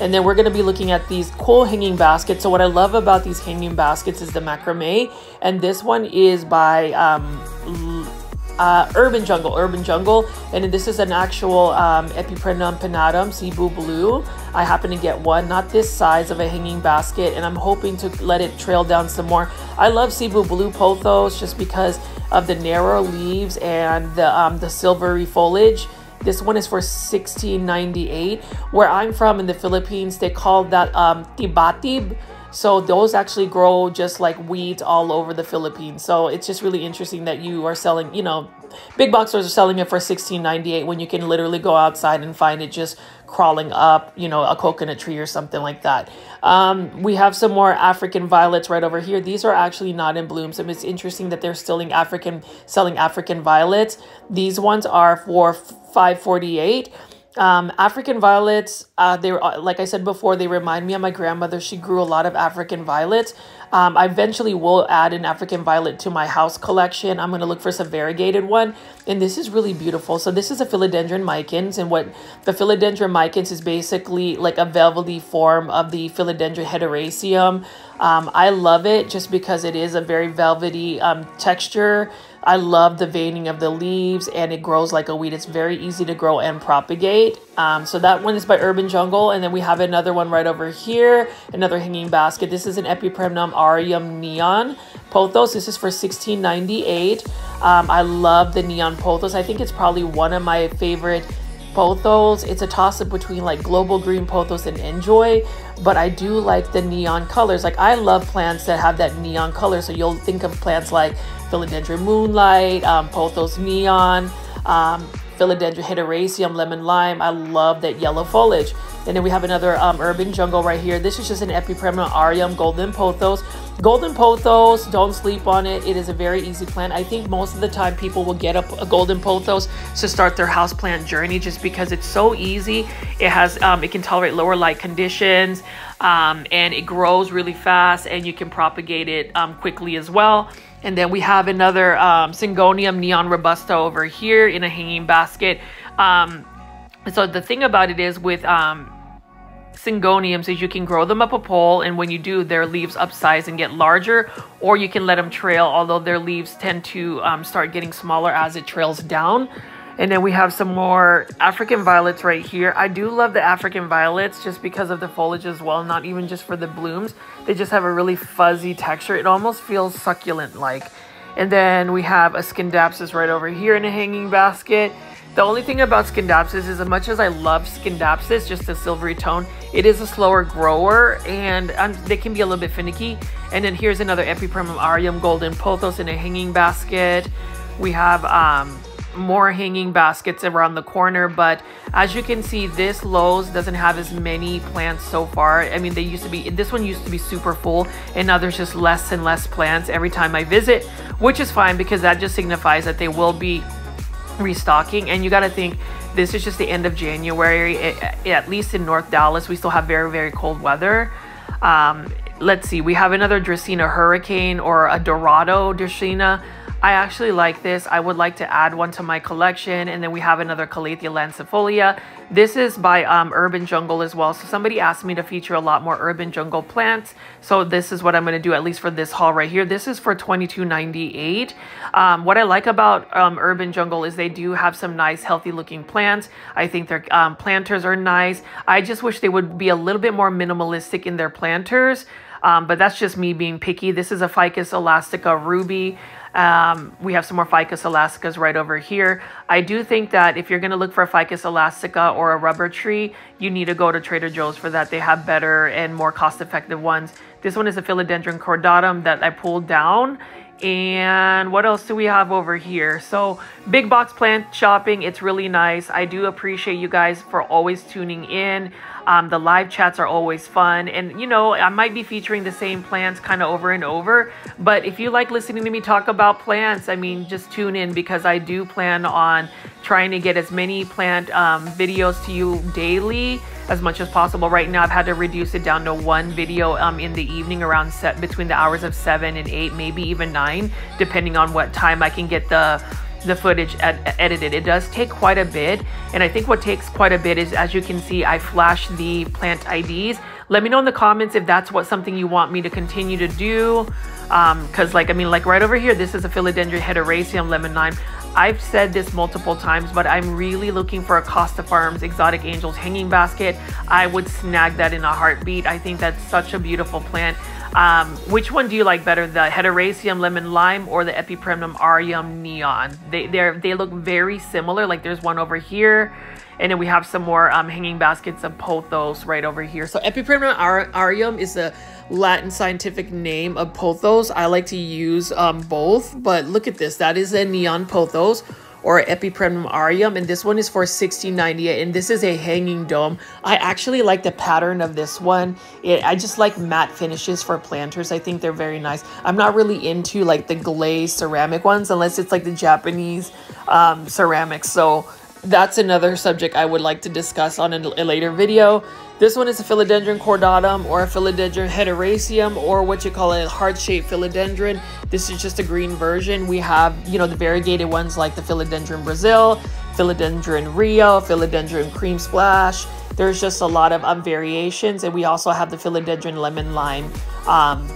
And then we're going to be looking at these cool hanging baskets. So what I love about these hanging baskets is the macrame, and this one is by um, uh, Urban Jungle, Urban Jungle. And this is an actual um, Epipremnum pinnatum, Cebu blue. I happen to get one, not this size of a hanging basket, and I'm hoping to let it trail down some more. I love Cebu blue pothos just because of the narrow leaves and the, um, the silvery foliage. This one is for sixteen ninety-eight. Where I'm from in the Philippines, they call that um, tibatib. So those actually grow just like weeds all over the Philippines. So it's just really interesting that you are selling, you know, big box stores are selling it for sixteen ninety-eight when you can literally go outside and find it just crawling up, you know, a coconut tree or something like that. Um, we have some more African violets right over here. These are actually not in bloom. So it's interesting that they're still in African, selling African violets. These ones are for five forty-eight. Um, African violets, uh, they were, like I said before, they remind me of my grandmother. She grew a lot of African violets. Um, I eventually will add an African violet to my house collection. I'm going to look for some variegated one. And this is really beautiful. So this is a Philodendron micans. And what the Philodendron micans is basically like a velvety form of the Philodendron hederaceum. Um, I love it just because it is a very velvety um, texture. I love the veining of the leaves, and it grows like a weed. It's very easy to grow and propagate. Um, so that one is by Urban Jungle. And then we have another one right over here, another hanging basket. This is an Epipremnum aureum neon pothos. This is for sixteen ninety-eight. Um, I love the neon pothos. I think it's probably one of my favorite pothos. It's a toss-up between like global green pothos and enjoy, but I do like the neon colors. Like I love plants that have that neon color. So you'll think of plants like Philodendron Moonlight, um, pothos neon, um, Philodendron hederaceum, lemon lime. I love that yellow foliage. And then we have another um, Urban Jungle right here. This is just an Epipremnum aureum golden pothos. Golden pothos, don't sleep on it. It is a very easy plant. I think most of the time people will get a, a golden pothos to start their houseplant journey just because it's so easy. It has, um, it can tolerate lower light conditions, um, and it grows really fast, and you can propagate it um, quickly as well. And then we have another um, Syngonium neon robusta over here in a hanging basket. Um, so the thing about it is with um, Syngoniums is you can grow them up a pole, and when you do, their leaves upsize and get larger, or you can let them trail, although their leaves tend to um, start getting smaller as it trails down. And then we have some more African violets right here. I do love the African violets just because of the foliage as well, not even just for the blooms. They just have a really fuzzy texture. It almost feels succulent-like. And then we have a Skindapsis right over here in a hanging basket. The only thing about Skindapsis is, as much as I love Skindapsis, just the silvery tone, it is a slower grower, and um, they can be a little bit finicky. And then here's another Epipremnum aureum golden pothos in a hanging basket. We have... Um, more hanging baskets around the corner, but as you can see, this Lowe's doesn't have as many plants so far. I mean, they used to be, this one used to be super full, and now there's just less and less plants every time I visit, which is fine because that just signifies that they will be restocking. And you got to think, this is just the end of January, it, at least in North Dallas, we still have very, very cold weather. Um, let's see, we have another Dracaena Hurricane or a Dorado Dracaena. I actually like this. I would like to add one to my collection. And then we have another Calathea lancifolia. This is by um, Urban Jungle as well. So somebody asked me to feature a lot more Urban Jungle plants. So this is what I'm going to do, at least for this haul right here. This is for twenty-two ninety-eight. Um, what I like about um, Urban Jungle is they do have some nice, healthy looking plants. I think their um, planters are nice. I just wish they would be a little bit more minimalistic in their planters. Um, but that's just me being picky. This is a Ficus elastica ruby. Um, we have some more Ficus elasticas right over here. I do think that if you're going to look for a Ficus elastica or a rubber tree, you need to go to Trader Joe's for that. They have better and more cost-effective ones. This one is a Philodendron cordatum that I pulled down. And what else do we have over here? So big box plant shopping, it's really nice. I do appreciate you guys for always tuning in. Um, the live chats are always fun. And you know, I might be featuring the same plants kind of over and over, but if you like listening to me talk about plants, I mean, just tune in, because I do plan on trying to get as many plant um, videos to you daily as much as possible. Right now, I've had to reduce it down to one video um, in the evening around set between the hours of seven and eight, maybe even nine, depending on what time I can get the the footage ed edited. It does take quite a bit. And I think what takes quite a bit is, as you can see, I flash the plant I Ds. Let me know in the comments if that's what something you want me to continue to do. Um, Cause like, I mean, like right over here, this is a Philodendron hederaceum lemon lime. I've said this multiple times, but I'm really looking for a Costa Farms Exotic Angels hanging basket. I would snag that in a heartbeat. I think that's such a beautiful plant. Um, which one do you like better, the Hederaceum Lemon Lime or the Epipremnum aureum Neon? They they look very similar. Like there's one over here, and then we have some more um, hanging baskets of pothos right over here. So Epipremnum aureum is the Latin scientific name of pothos. I like to use um, both, but look at this. That is a neon pothos or Epipremnum aureum, and this one is for sixteen ninety-eight, and this is a hanging dome. I actually like the pattern of this one. It, I just like matte finishes for planters. I think they're very nice. I'm not really into like the glazed ceramic ones unless it's like the Japanese um, ceramics. So that's another subject I would like to discuss on a, a later video. This one is a Philodendron cordatum or a Philodendron hederaceum, or what you call a heart-shaped philodendron. This is just a green version. We have, you know, the variegated ones like the Philodendron Brazil, Philodendron Rio, Philodendron Cream Splash. There's just a lot of um, variations. And we also have the Philodendron Lemon Lime um,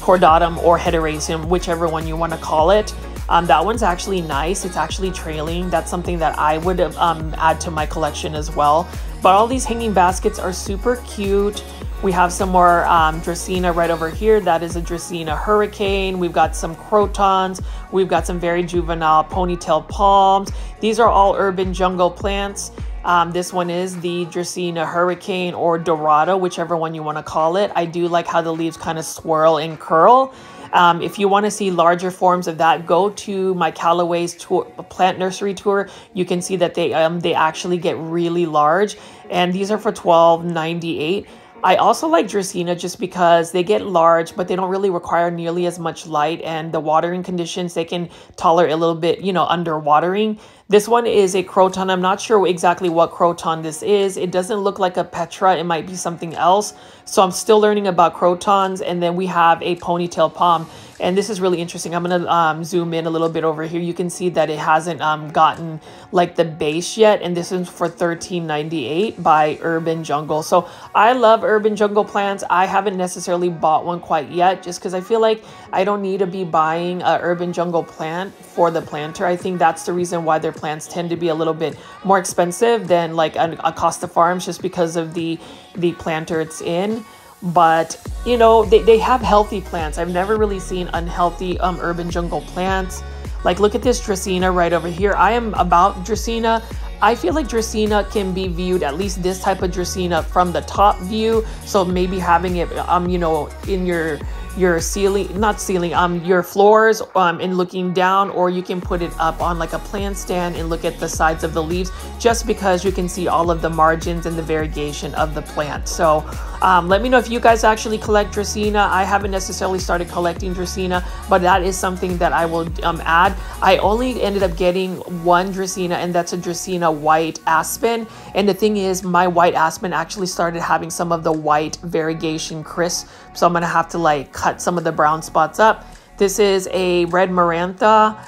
cordatum or hederaceum, whichever one you want to call it. Um, that one's actually nice. It's actually trailing. That's something that I would um, add to my collection as well. But all these hanging baskets are super cute. We have some more um, Dracaena right over here. That is a Dracaena Hurricane. We've got some crotons. We've got some very juvenile ponytail palms. These are all Urban Jungle plants. Um, this one is the Dracaena Hurricane or Dorado, whichever one you want to call it. I do like how the leaves kind of swirl and curl. Um, if you want to see larger forms of that, go to my Callaway's tour, plant nursery tour. You can see that they um, they actually get really large, and these are for twelve ninety-eight. I also like Dracaena just because they get large, but they don't really require nearly as much light, and the watering conditions, they can tolerate a little bit, you know, under watering. This one is a croton. I'm not sure exactly what croton this is. It doesn't look like a petra. It might be something else. So I'm still learning about crotons. And then we have a ponytail palm. And this is really interesting. I'm going to um, zoom in a little bit over here. You can see that it hasn't um, gotten like the base yet. And this is for thirteen ninety-eight by Urban Jungle. So I love Urban Jungle plants. I haven't necessarily bought one quite yet, just because I feel like I don't need to be buying an Urban Jungle plant for the planter. I think that's the reason why their plants tend to be a little bit more expensive than like a, a Costa Farms, just because of the, the planter it's in. But you know, they, they have healthy plants. I've never really seen unhealthy um Urban Jungle plants. Like look at this Dracaena right over here. I am about Dracaena. I feel like Dracaena can be viewed, at least this type of Dracaena, from the top view. So maybe having it um you know in your your ceiling, not ceiling, um your floors, um and looking down, or you can put it up on like a plant stand and look at the sides of the leaves, just because you can see all of the margins and the variegation of the plant. So Um, let me know if you guys actually collect Dracaena. I haven't necessarily started collecting Dracaena, but that is something that I will um, add. I only ended up getting one Dracaena, and that's a Dracaena white aspen. And the thing is, my white aspen actually started having some of the white variegation crisp, so I'm gonna have to like cut some of the brown spots up. This is a red Marantha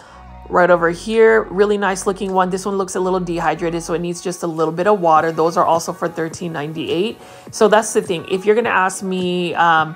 right over here. Really nice looking one. This one looks a little dehydrated, so it needs just a little bit of water. Those are also for thirteen ninety-eight. So that's the thing. If you're gonna ask me um,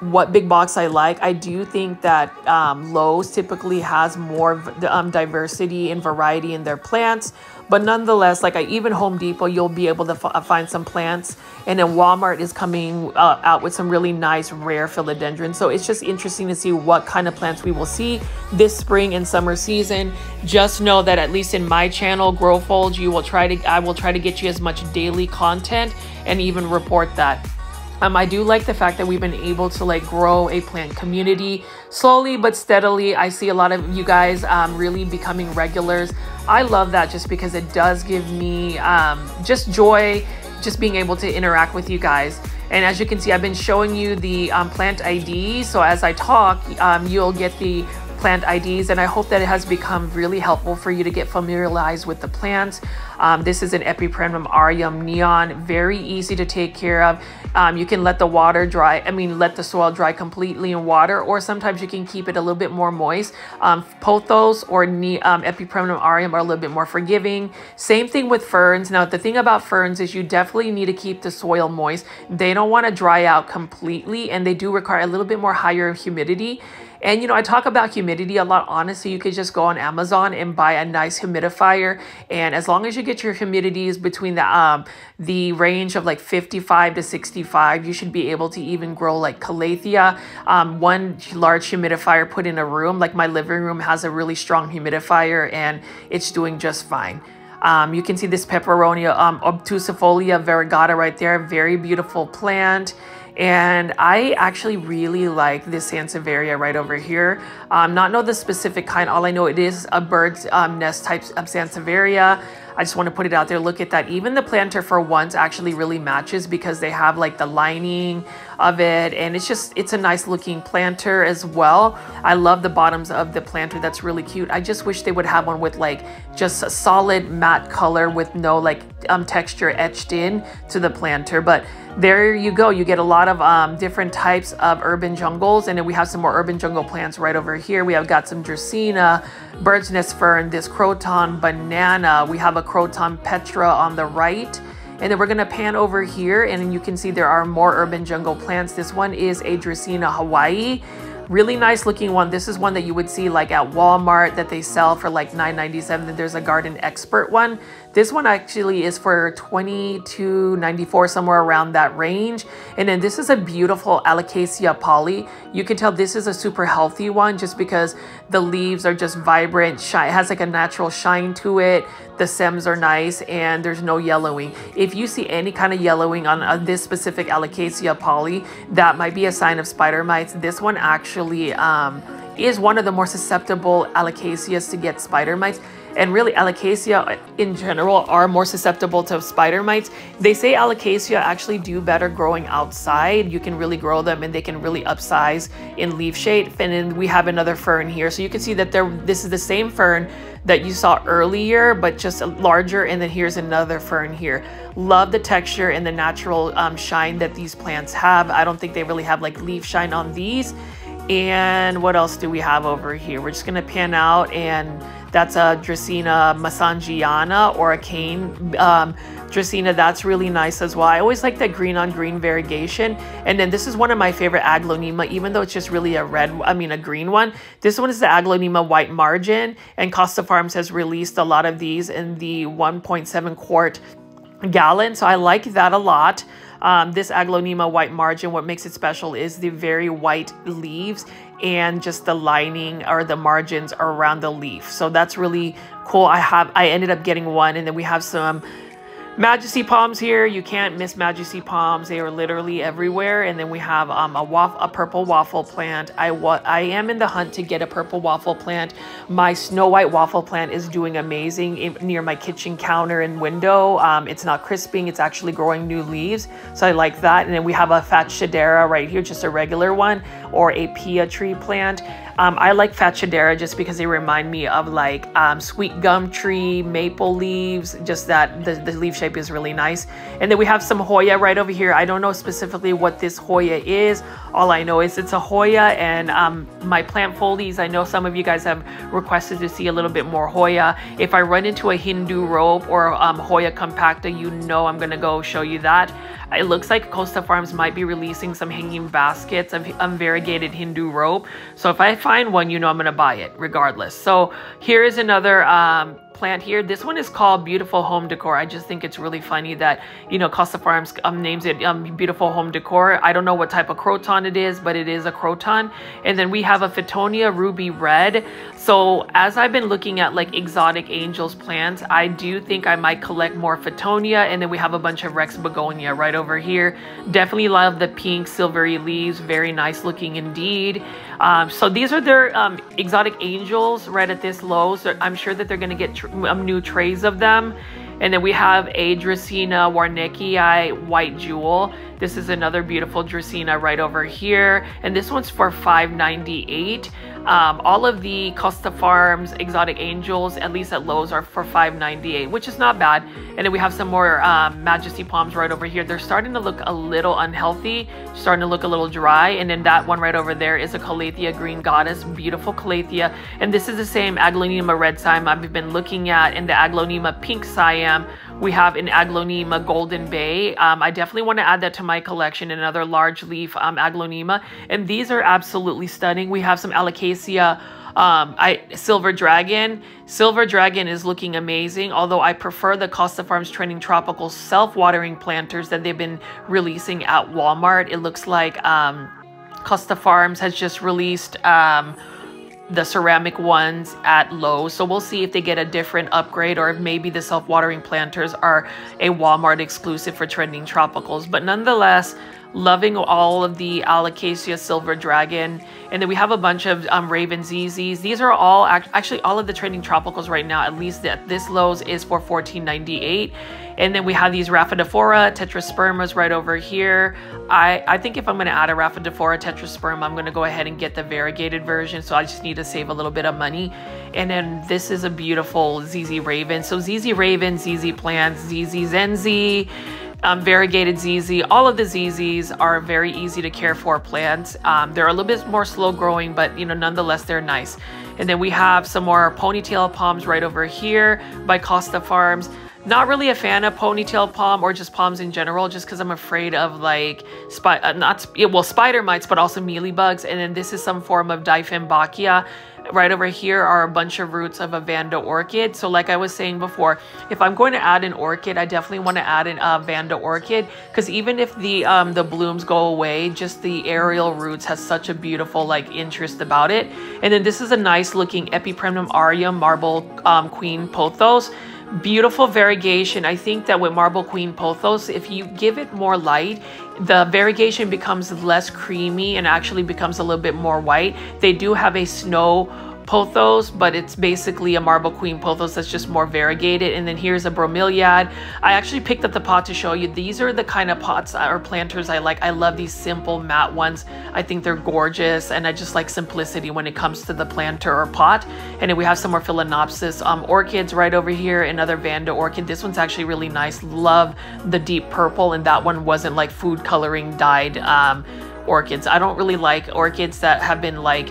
what big box I like, I do think that um, Lowe's typically has more um, diversity and variety in their plants. But nonetheless, like I, even Home Depot, you'll be able to f find some plants. And then Walmart is coming uh, out with some really nice rare philodendrons. So it's just interesting to see what kind of plants we will see this spring and summer season. Just know that at least in my channel, Grow Folds, you will try to, I will try to get you as much daily content and even report that. Um, I do like the fact that we've been able to like grow a plant community slowly but steadily. I see a lot of you guys um, really becoming regulars. I love that just because it does give me um, just joy, just being able to interact with you guys. And as you can see, I've been showing you the um, plant I D. So as I talk, um, you'll get the plant I Ds, and I hope that it has become really helpful for you to get familiarized with the plants. Um, this is an Epipremnum aureum neon, very easy to take care of. Um, you can let the water dry, I mean, let the soil dry completely in water, or sometimes you can keep it a little bit more moist. Um, pothos or ne um, Epipremnum aureum are a little bit more forgiving. Same thing with ferns. Now, the thing about ferns is you definitely need to keep the soil moist. They don't want to dry out completely, and they do require a little bit more higher humidity. And, you know, I talk about humidity a lot. Honestly, you could just go on Amazon and buy a nice humidifier. And as long as you get your humidities between the um, the range of like fifty-five to sixty-five, you should be able to even grow like Calathea. Um, one large humidifier put in a room, like my living room has a really strong humidifier, and it's doing just fine. Um, you can see this peperonia um, obtusifolia variegata right there. Very beautiful plant. And I actually really like this Sansevieria right over here. Um, not know the specific kind. All I know it is a bird's um, nest type of Sansevieria. I just want to put it out there. Look at that. Even the planter for once actually really matches because they have like the lining of it. And it's just, it's a nice looking planter as well. I love the bottoms of the planter. That's really cute. I just wish they would have one with like just a solid matte color with no like um, texture etched in to the planter. But there you go. You get a lot of um, different types of urban jungles. And then we have some more urban jungle plants right over here. We have got some Dracaena, bird's nest fern, this croton banana. We have a croton petra on the right. And then we're gonna pan over here and you can see there are more urban jungle plants. This one is a Dracaena Hawaii. Really nice looking one. This is one that you would see like at Walmart that they sell for like nine ninety-seven. Then there's a Garden Expert one. This one actually is for twenty-two ninety-four, somewhere around that range. And then this is a beautiful Allocasia poly. You can tell this is a super healthy one just because the leaves are just vibrant. Shine. It has like a natural shine to it. The stems are nice and there's no yellowing. If you see any kind of yellowing on uh, this specific Allocasia poly, that might be a sign of spider mites. This one actually Um, is one of the more susceptible alocasias to get spider mites. And really alocasia in general are more susceptible to spider mites. They say alocasia actually do better growing outside. You can really grow them and they can really upsize in leaf shape. And then we have another fern here. So you can see that there, this is the same fern that you saw earlier, but just larger. And then here's another fern here. Love the texture and the natural um, shine that these plants have. I don't think they really have like leaf shine on these. And what else do we have over here? We're just gonna pan out, and that's a Dracaena Massangiana or a cane um, Dracaena. That's really nice as well. I always like that green on green variegation. And then this is one of my favorite Aglaonema, even though it's just really a red, I mean a green one. This one is the Aglaonema White Margin, and Costa Farms has released a lot of these in the one point seven quart gallon. So I like that a lot. Um, this Aglaonema White Margin, what makes it special is the very white leaves and just the lining or the margins around the leaf. So that's really cool. I have, I ended up getting one. And then we have some Majesty palms here. You can't miss Majesty palms. They are literally everywhere. And then we have um, a, waff a purple waffle plant. I, wa I am in the hunt to get a purple waffle plant. My snow white waffle plant is doing amazing in near my kitchen counter and window. Um, it's not crisping. It's actually growing new leaves. So I like that. And then we have a Fatschidera right here, just a regular one, or a Pia tree plant. Um, I like Fatschidera just because they remind me of like um, sweet gum tree, maple leaves, just that the, the leaf shape is really nice. And then we have some Hoya right over here. I don't know specifically what this Hoya is. All I know is it's a Hoya, and um, my plant folies, I know some of you guys have requested to see a little bit more Hoya. If I run into a Hindu rope or um, Hoya compacta, you know I'm gonna go show you that. It looks like Costa Farms might be releasing some hanging baskets of unvariegated Hindu rope. So if I find one, you know I'm gonna buy it regardless. So here is another um, plant here. This one is called Beautiful Home Decor. I just think it's really funny that, you know, Costa Farms um, names it um, Beautiful Home Decor. I don't know what type of croton it is, but it is a croton. And then we have a Fittonia Ruby Red. So as I've been looking at like Exotic Angels plants, I do think I might collect more Fittonia. And then we have a bunch of Rex begonia right over here. Definitely love the pink silvery leaves. Very nice looking indeed. Um, so these are their um, Exotic Angels right at this low. So I'm sure that they're going to get tr Um, new trays of them. And then we have a Dracaena Warneckii White Jewel. This is another beautiful Dracaena right over here, and this one's for five ninety-eight. Um, all of the Costa Farms Exotic Angels, at least at Lowe's, are for five ninety-eight, which is not bad. And then we have some more um, Majesty palms right over here. They're starting to look a little unhealthy, starting to look a little dry. And then that one right over there is a Calathea Green Goddess, beautiful Calathea. And this is the same Aglaonema Red Siam I've been looking at, and the Aglaonema Pink Siam. We have an Aglaonema Golden Bay. Um, I definitely want to add that to my collection, another large leaf um, Aglaonema. And these are absolutely stunning. We have some Allocasia um, I, Silver Dragon. Silver Dragon is looking amazing, although I prefer the Costa Farms Trending Tropical self-watering planters that they've been releasing at Walmart. It looks like um, Costa Farms has just released um, the ceramic ones at Lowe's. So we'll see if they get a different upgrade, or if maybe the self-watering planters are a Walmart exclusive for Trending Tropicals. But nonetheless, loving all of the Alocasia Silver Dragon. And then we have a bunch of um, Raven Z Zs. These are all, act actually all of the Trending Tropicals right now, at least at this Lowe's, is for fourteen ninety-eight. And then we have these Raphidophora, Tetraspermas right over here. I, I think if I'm gonna add a Raphidophora Tetrasperma, I'm gonna go ahead and get the variegated version. So I just need to save a little bit of money. And then this is a beautiful Z Z Raven. So Z Z Raven, Z Z plants, Z Z Zenzi, Um, variegated Z Z. All of the Z Zs are very easy to care for plants. Um, they're a little bit more slow growing, but you know, nonetheless, they're nice. And then we have some more ponytail palms right over here by Costa Farms. Not really a fan of ponytail palm or just palms in general, just because I'm afraid of like, spy uh, not sp well, spider mites, but also mealybugs. And then this is some form of Dieffenbachia. Right over here are a bunch of roots of a Vanda orchid. So like I was saying before, if I'm going to add an orchid, I definitely want to add an uh, Vanda orchid, because even if the um, the blooms go away, just the aerial roots has such a beautiful like interest about it. And then this is a nice looking Epipremnum aureum Marble um, Queen Pothos. Beautiful variegation. I think that with Marble Queen Pothos, if you give it more light, the variegation becomes less creamy and actually becomes a little bit more white. They do have a snow Pothos, but it's basically a Marble Queen Pothos that's just more variegated. And then here's a Bromeliad. I actually picked up the pot to show you. These are the kind of pots or planters I like. I love these simple matte ones. I think they're gorgeous, and I just like simplicity when it comes to the planter or pot. And then we have some more Phalaenopsis um, orchids right over here. Another Vanda orchid. This one's actually really nice. Love the deep purple, and that one wasn't like food coloring dyed um, orchids. I don't really like orchids that have been like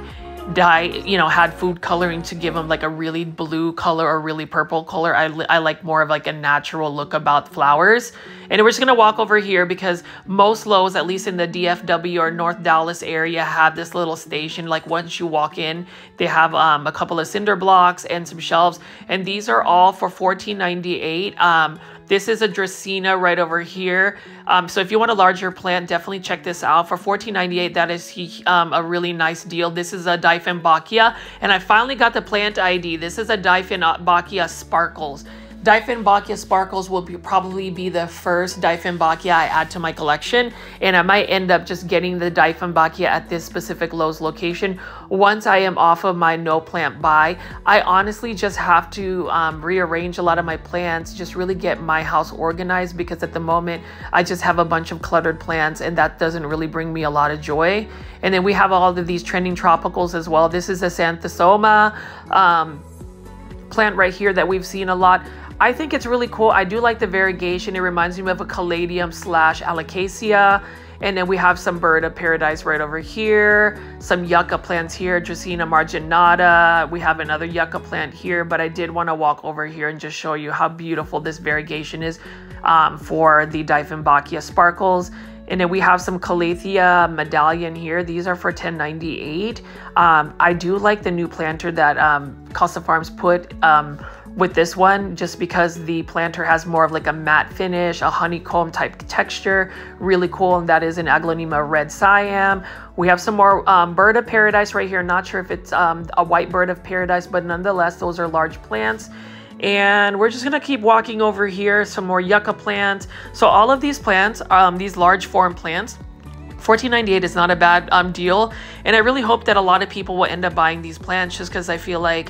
dye, you know, had food coloring to give them like a really blue color or really purple color. I, li I like more of like a natural look about flowers. And we're just gonna walk over here because most Lowe's, at least in the D F W or North Dallas area, have this little station. Like once you walk in, they have um, a couple of cinder blocks and some shelves. And these are all for fourteen ninety-eight. Um, This is a Dracaena right over here. Um, so if you want a larger plant, definitely check this out. For fourteen ninety-eight, that is um, a really nice deal. This is a Dieffenbachia, and I finally got the plant I D. This is a Dieffenbachia Sparkles. Dieffenbachia Sparkles will be, probably be the first Dieffenbachia I add to my collection, and I might end up just getting the Dieffenbachia at this specific Lowe's location once I am off of my no plant buy. I honestly just have to um, rearrange a lot of my plants, just really get my house organized, because at the moment I just have a bunch of cluttered plants and that doesn't really bring me a lot of joy. And then we have all of these trending tropicals as well. This is a Xanthosoma um, plant right here that we've seen a lot. I think it's really cool. I do like the variegation. It reminds me of a caladium slash alocasia. And then we have some bird of paradise right over here, some yucca plants here, Dracaena marginata. We have another yucca plant here, but I did want to walk over here and just show you how beautiful this variegation is um, for the Dieffenbachia Sparkles. And then we have some Calathea medallion here. These are for ten ninety-eight. Um, I do like the new planter that um, Costa Farms put um, with this one, just because the planter has more of like a matte finish, a honeycomb type texture. Really cool. And that is an Aglaonema Red Siam. We have some more um, bird of paradise right here. Not sure if it's um, a white bird of paradise, but nonetheless, those are large plants. And we're just gonna keep walking over here, some more yucca plants. So all of these plants, um, these large form plants, fourteen ninety-eight is not a bad um, deal. And I really hope that a lot of people will end up buying these plants, just because I feel like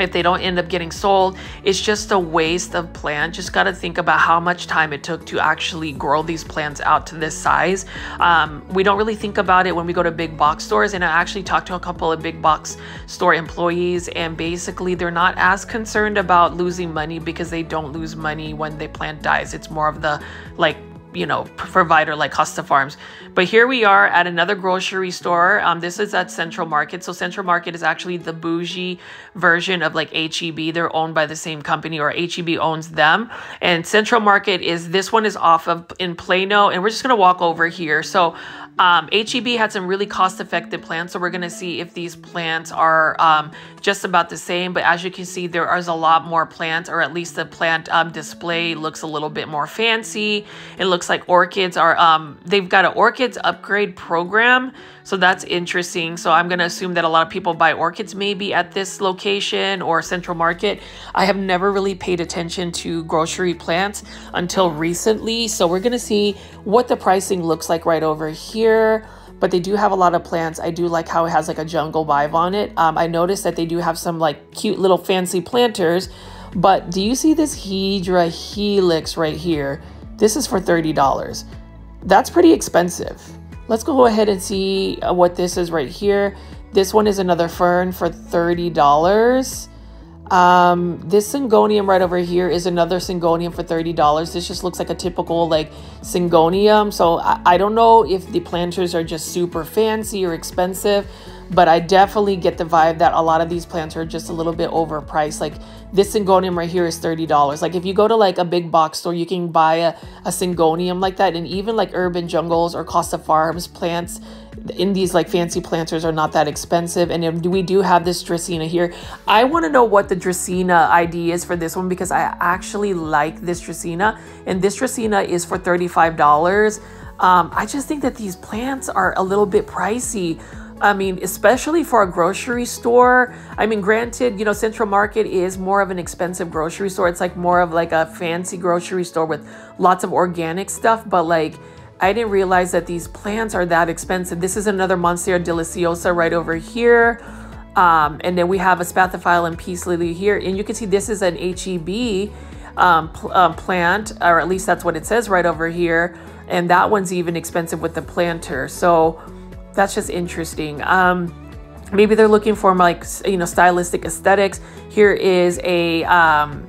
if they don't end up getting sold, it's just a waste of plant. Just got to think about how much time it took to actually grow these plants out to this size. Um, we don't really think about it when we go to big box stores, and I actually talked to a couple of big box store employees, and basically they're not as concerned about losing money, because they don't lose money when the plant dies. It's more of the, like, you know, provider like Costa Farms. But here we are at another grocery store. Um, this is at Central Market. So Central Market is actually the bougie version of like H E B. They're owned by the same company, or H E B owns them. And Central Market is, this one is off of in Plano, and we're just gonna walk over here. So um, H E B had some really cost-effective plants. So we're gonna see if these plants are um, just about the same, but as you can see, there is a lot more plants, or at least the plant um, display looks a little bit more fancy. It looks like orchids are um they've got an orchids upgrade program, so that's interesting. So I'm gonna assume that a lot of people buy orchids maybe at this location or Central Market. I have never really paid attention to grocery plants until recently, so we're gonna see what the pricing looks like right over here. But they do have a lot of plants. I do like how it has like a jungle vibe on it. um, I noticed that they do have some like cute little fancy planters, but do you see this Hedera Helix right here? This is for thirty dollars. That's pretty expensive. Let's go ahead and see what this is right here. This one is another fern for thirty dollars. Um, this Syngonium right over here is another Syngonium for thirty dollars. This just looks like a typical like Syngonium. So I, I don't know if the planters are just super fancy or expensive, but I definitely get the vibe that a lot of these plants are just a little bit overpriced. Like this Syngonium right here is thirty dollars. Like if you go to like a big box store, you can buy a, a Syngonium like that. And even like Urban Jungles or Costa Farms plants in these like fancy planters are not that expensive. And then we do have this Dracaena here. I want to know what the Dracaena I D is for this one, because I actually like this Dracaena, and this Dracaena is for thirty-five dollars. Um, I just think that these plants are a little bit pricey. I mean, especially for a grocery store. I mean, granted, you know, Central Market is more of an expensive grocery store. It's like more of like a fancy grocery store with lots of organic stuff. But like, I didn't realize that these plants are that expensive. This is another Monstera Deliciosa right over here. Um, and then we have a Spathophile and Peace Lily here. And you can see this is an H E B um, pl uh, plant, or at least that's what it says right over here. And that one's even expensive with the planter. So that's just interesting. Um, maybe they're looking for like, you know, stylistic aesthetics. Here is a um,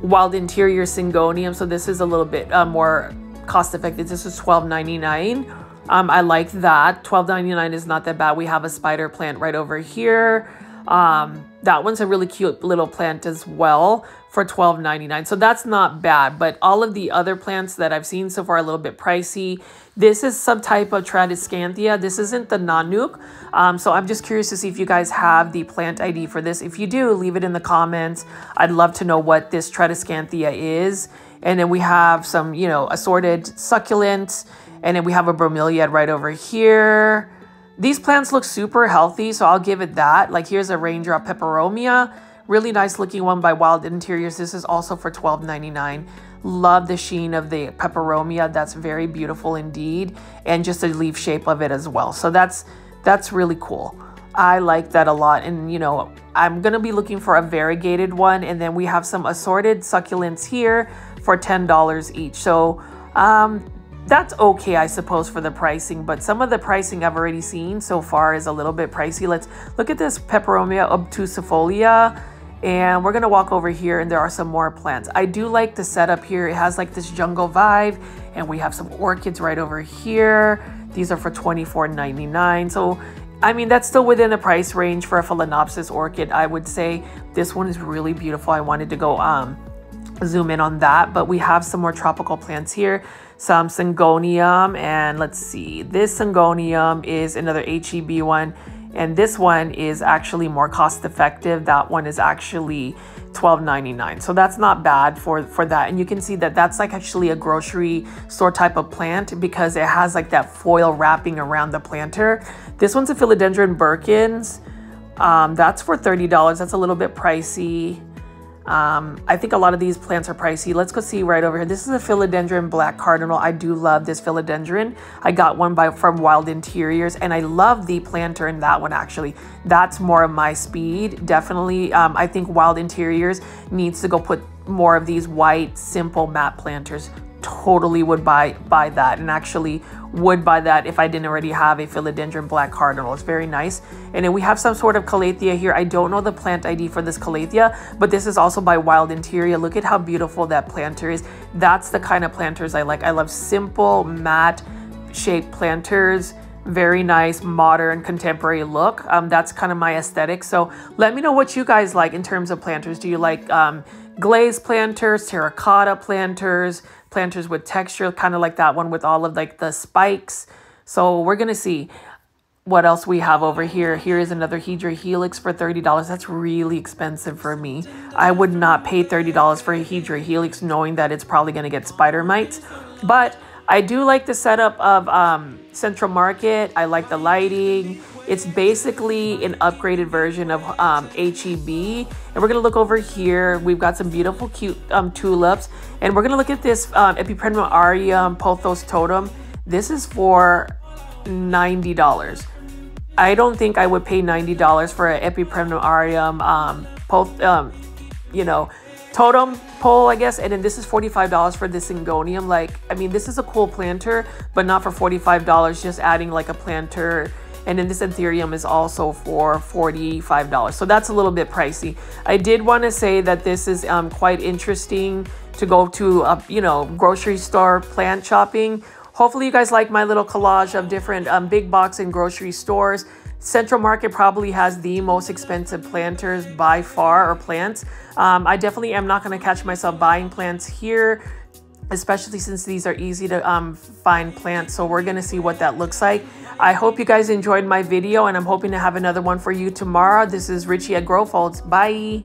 wild interior Syngonium. So this is a little bit uh, more cost effective. This is twelve ninety-nine. Um, I like that. twelve ninety-nine is not that bad. We have a spider plant right over here. Um, that one's a really cute little plant as well for twelve ninety-nine. So that's not bad, but all of the other plants that I've seen so far are a little bit pricey. This is some type of Tradescanthia. This isn't the Nanook. Um, so I'm just curious to see if you guys have the plant I D for this. If you do, leave it in the comments. I'd love to know what this Tradescanthia is. And then we have some, you know, assorted succulents. And then we have a bromeliad right over here. These plants look super healthy, so I'll give it that. Like here's a raindrop peperomia Really nice looking one by Wild Interiors. This is also for twelve ninety-nine. Love the sheen of the peperomia. That's very beautiful indeed. And just the leaf shape of it as well. So that's that's really cool. I like that a lot. And you know, I'm gonna be looking for a variegated one. And then we have some assorted succulents here for ten dollars each. So um, that's okay, I suppose, for the pricing, but some of the pricing I've already seen so far is a little bit pricey. Let's look at this Peperomia obtusifolia, and we're gonna walk over here, and there are some more plants. I do like the setup here. It has like this jungle vibe, and we have some orchids right over here. These are for twenty-four ninety-nine. So I mean, that's still within the price range for a Phalaenopsis orchid, I would say. This one is really beautiful. I wanted to go um zoom in on that, but we have some more tropical plants here. Some Syngonium, and let's see, this Syngonium is another H E B one, and this one is actually more cost effective. That one is actually twelve ninety-nine, so that's not bad for for that. And you can see that that's like actually a grocery store type of plant because it has like that foil wrapping around the planter. This one's a Philodendron Birkins, um, that's for thirty dollars. That's a little bit pricey. Um, I think a lot of these plants are pricey. Let's go see right over here. This is a Philodendron Black Cardinal. I do love this Philodendron. I got one by from Wild Interiors, and I love the planter in that one actually. That's more of my speed, definitely. Um, I think Wild Interiors needs to go put more of these white, simple matte planters. Totally would buy buy that, and actually would buy that if I didn't already have a Philodendron Black Cardinal. It's very nice. And then we have some sort of Calathea here. I don't know the plant I D for this Calathea, but this is also by Wild Interior. Look at how beautiful that planter is. That's the kind of planters I like. I love simple matte shaped planters. Very nice, modern, contemporary look. Um, that's kind of my aesthetic. So let me know what you guys like in terms of planters. Do you like um, glazed planters, terracotta planters, planters with texture, kind of like that one with all of like the spikes? So we're gonna see what else we have over here. Here is another Hedera Helix for thirty dollars. That's really expensive for me. I would not pay thirty dollars for a Hedera Helix knowing that it's probably gonna get spider mites. But I do like the setup of um, Central Market. I like the lighting. It's basically an upgraded version of um, H E B. And we're gonna look over here. We've got some beautiful, cute um, tulips. And we're gonna look at this um, Epipremnum aureum Pothos Totem. This is for ninety dollars. I don't think I would pay ninety dollars for an Epipremnum aureum um, Poth, um, you know, totem pole, I guess. And then this is forty-five dollars for this Syngonium. Like, I mean, this is a cool planter, but not for forty-five dollars, just adding like a planter. And then this Anthurium is also for forty-five dollars. So that's a little bit pricey. I did want to say that this is um, quite interesting to go to, a, you know, grocery store plant shopping. Hopefully you guys like my little collage of different um, big box and grocery stores. Central Market probably has the most expensive planters by far, or plants. Um, I definitely am not going to catch myself buying plants here, especially since these are easy to um, find plants. So we're going to see what that looks like. I hope you guys enjoyed my video, and I'm hoping to have another one for you tomorrow. This is Richie at Grow Folds. Bye.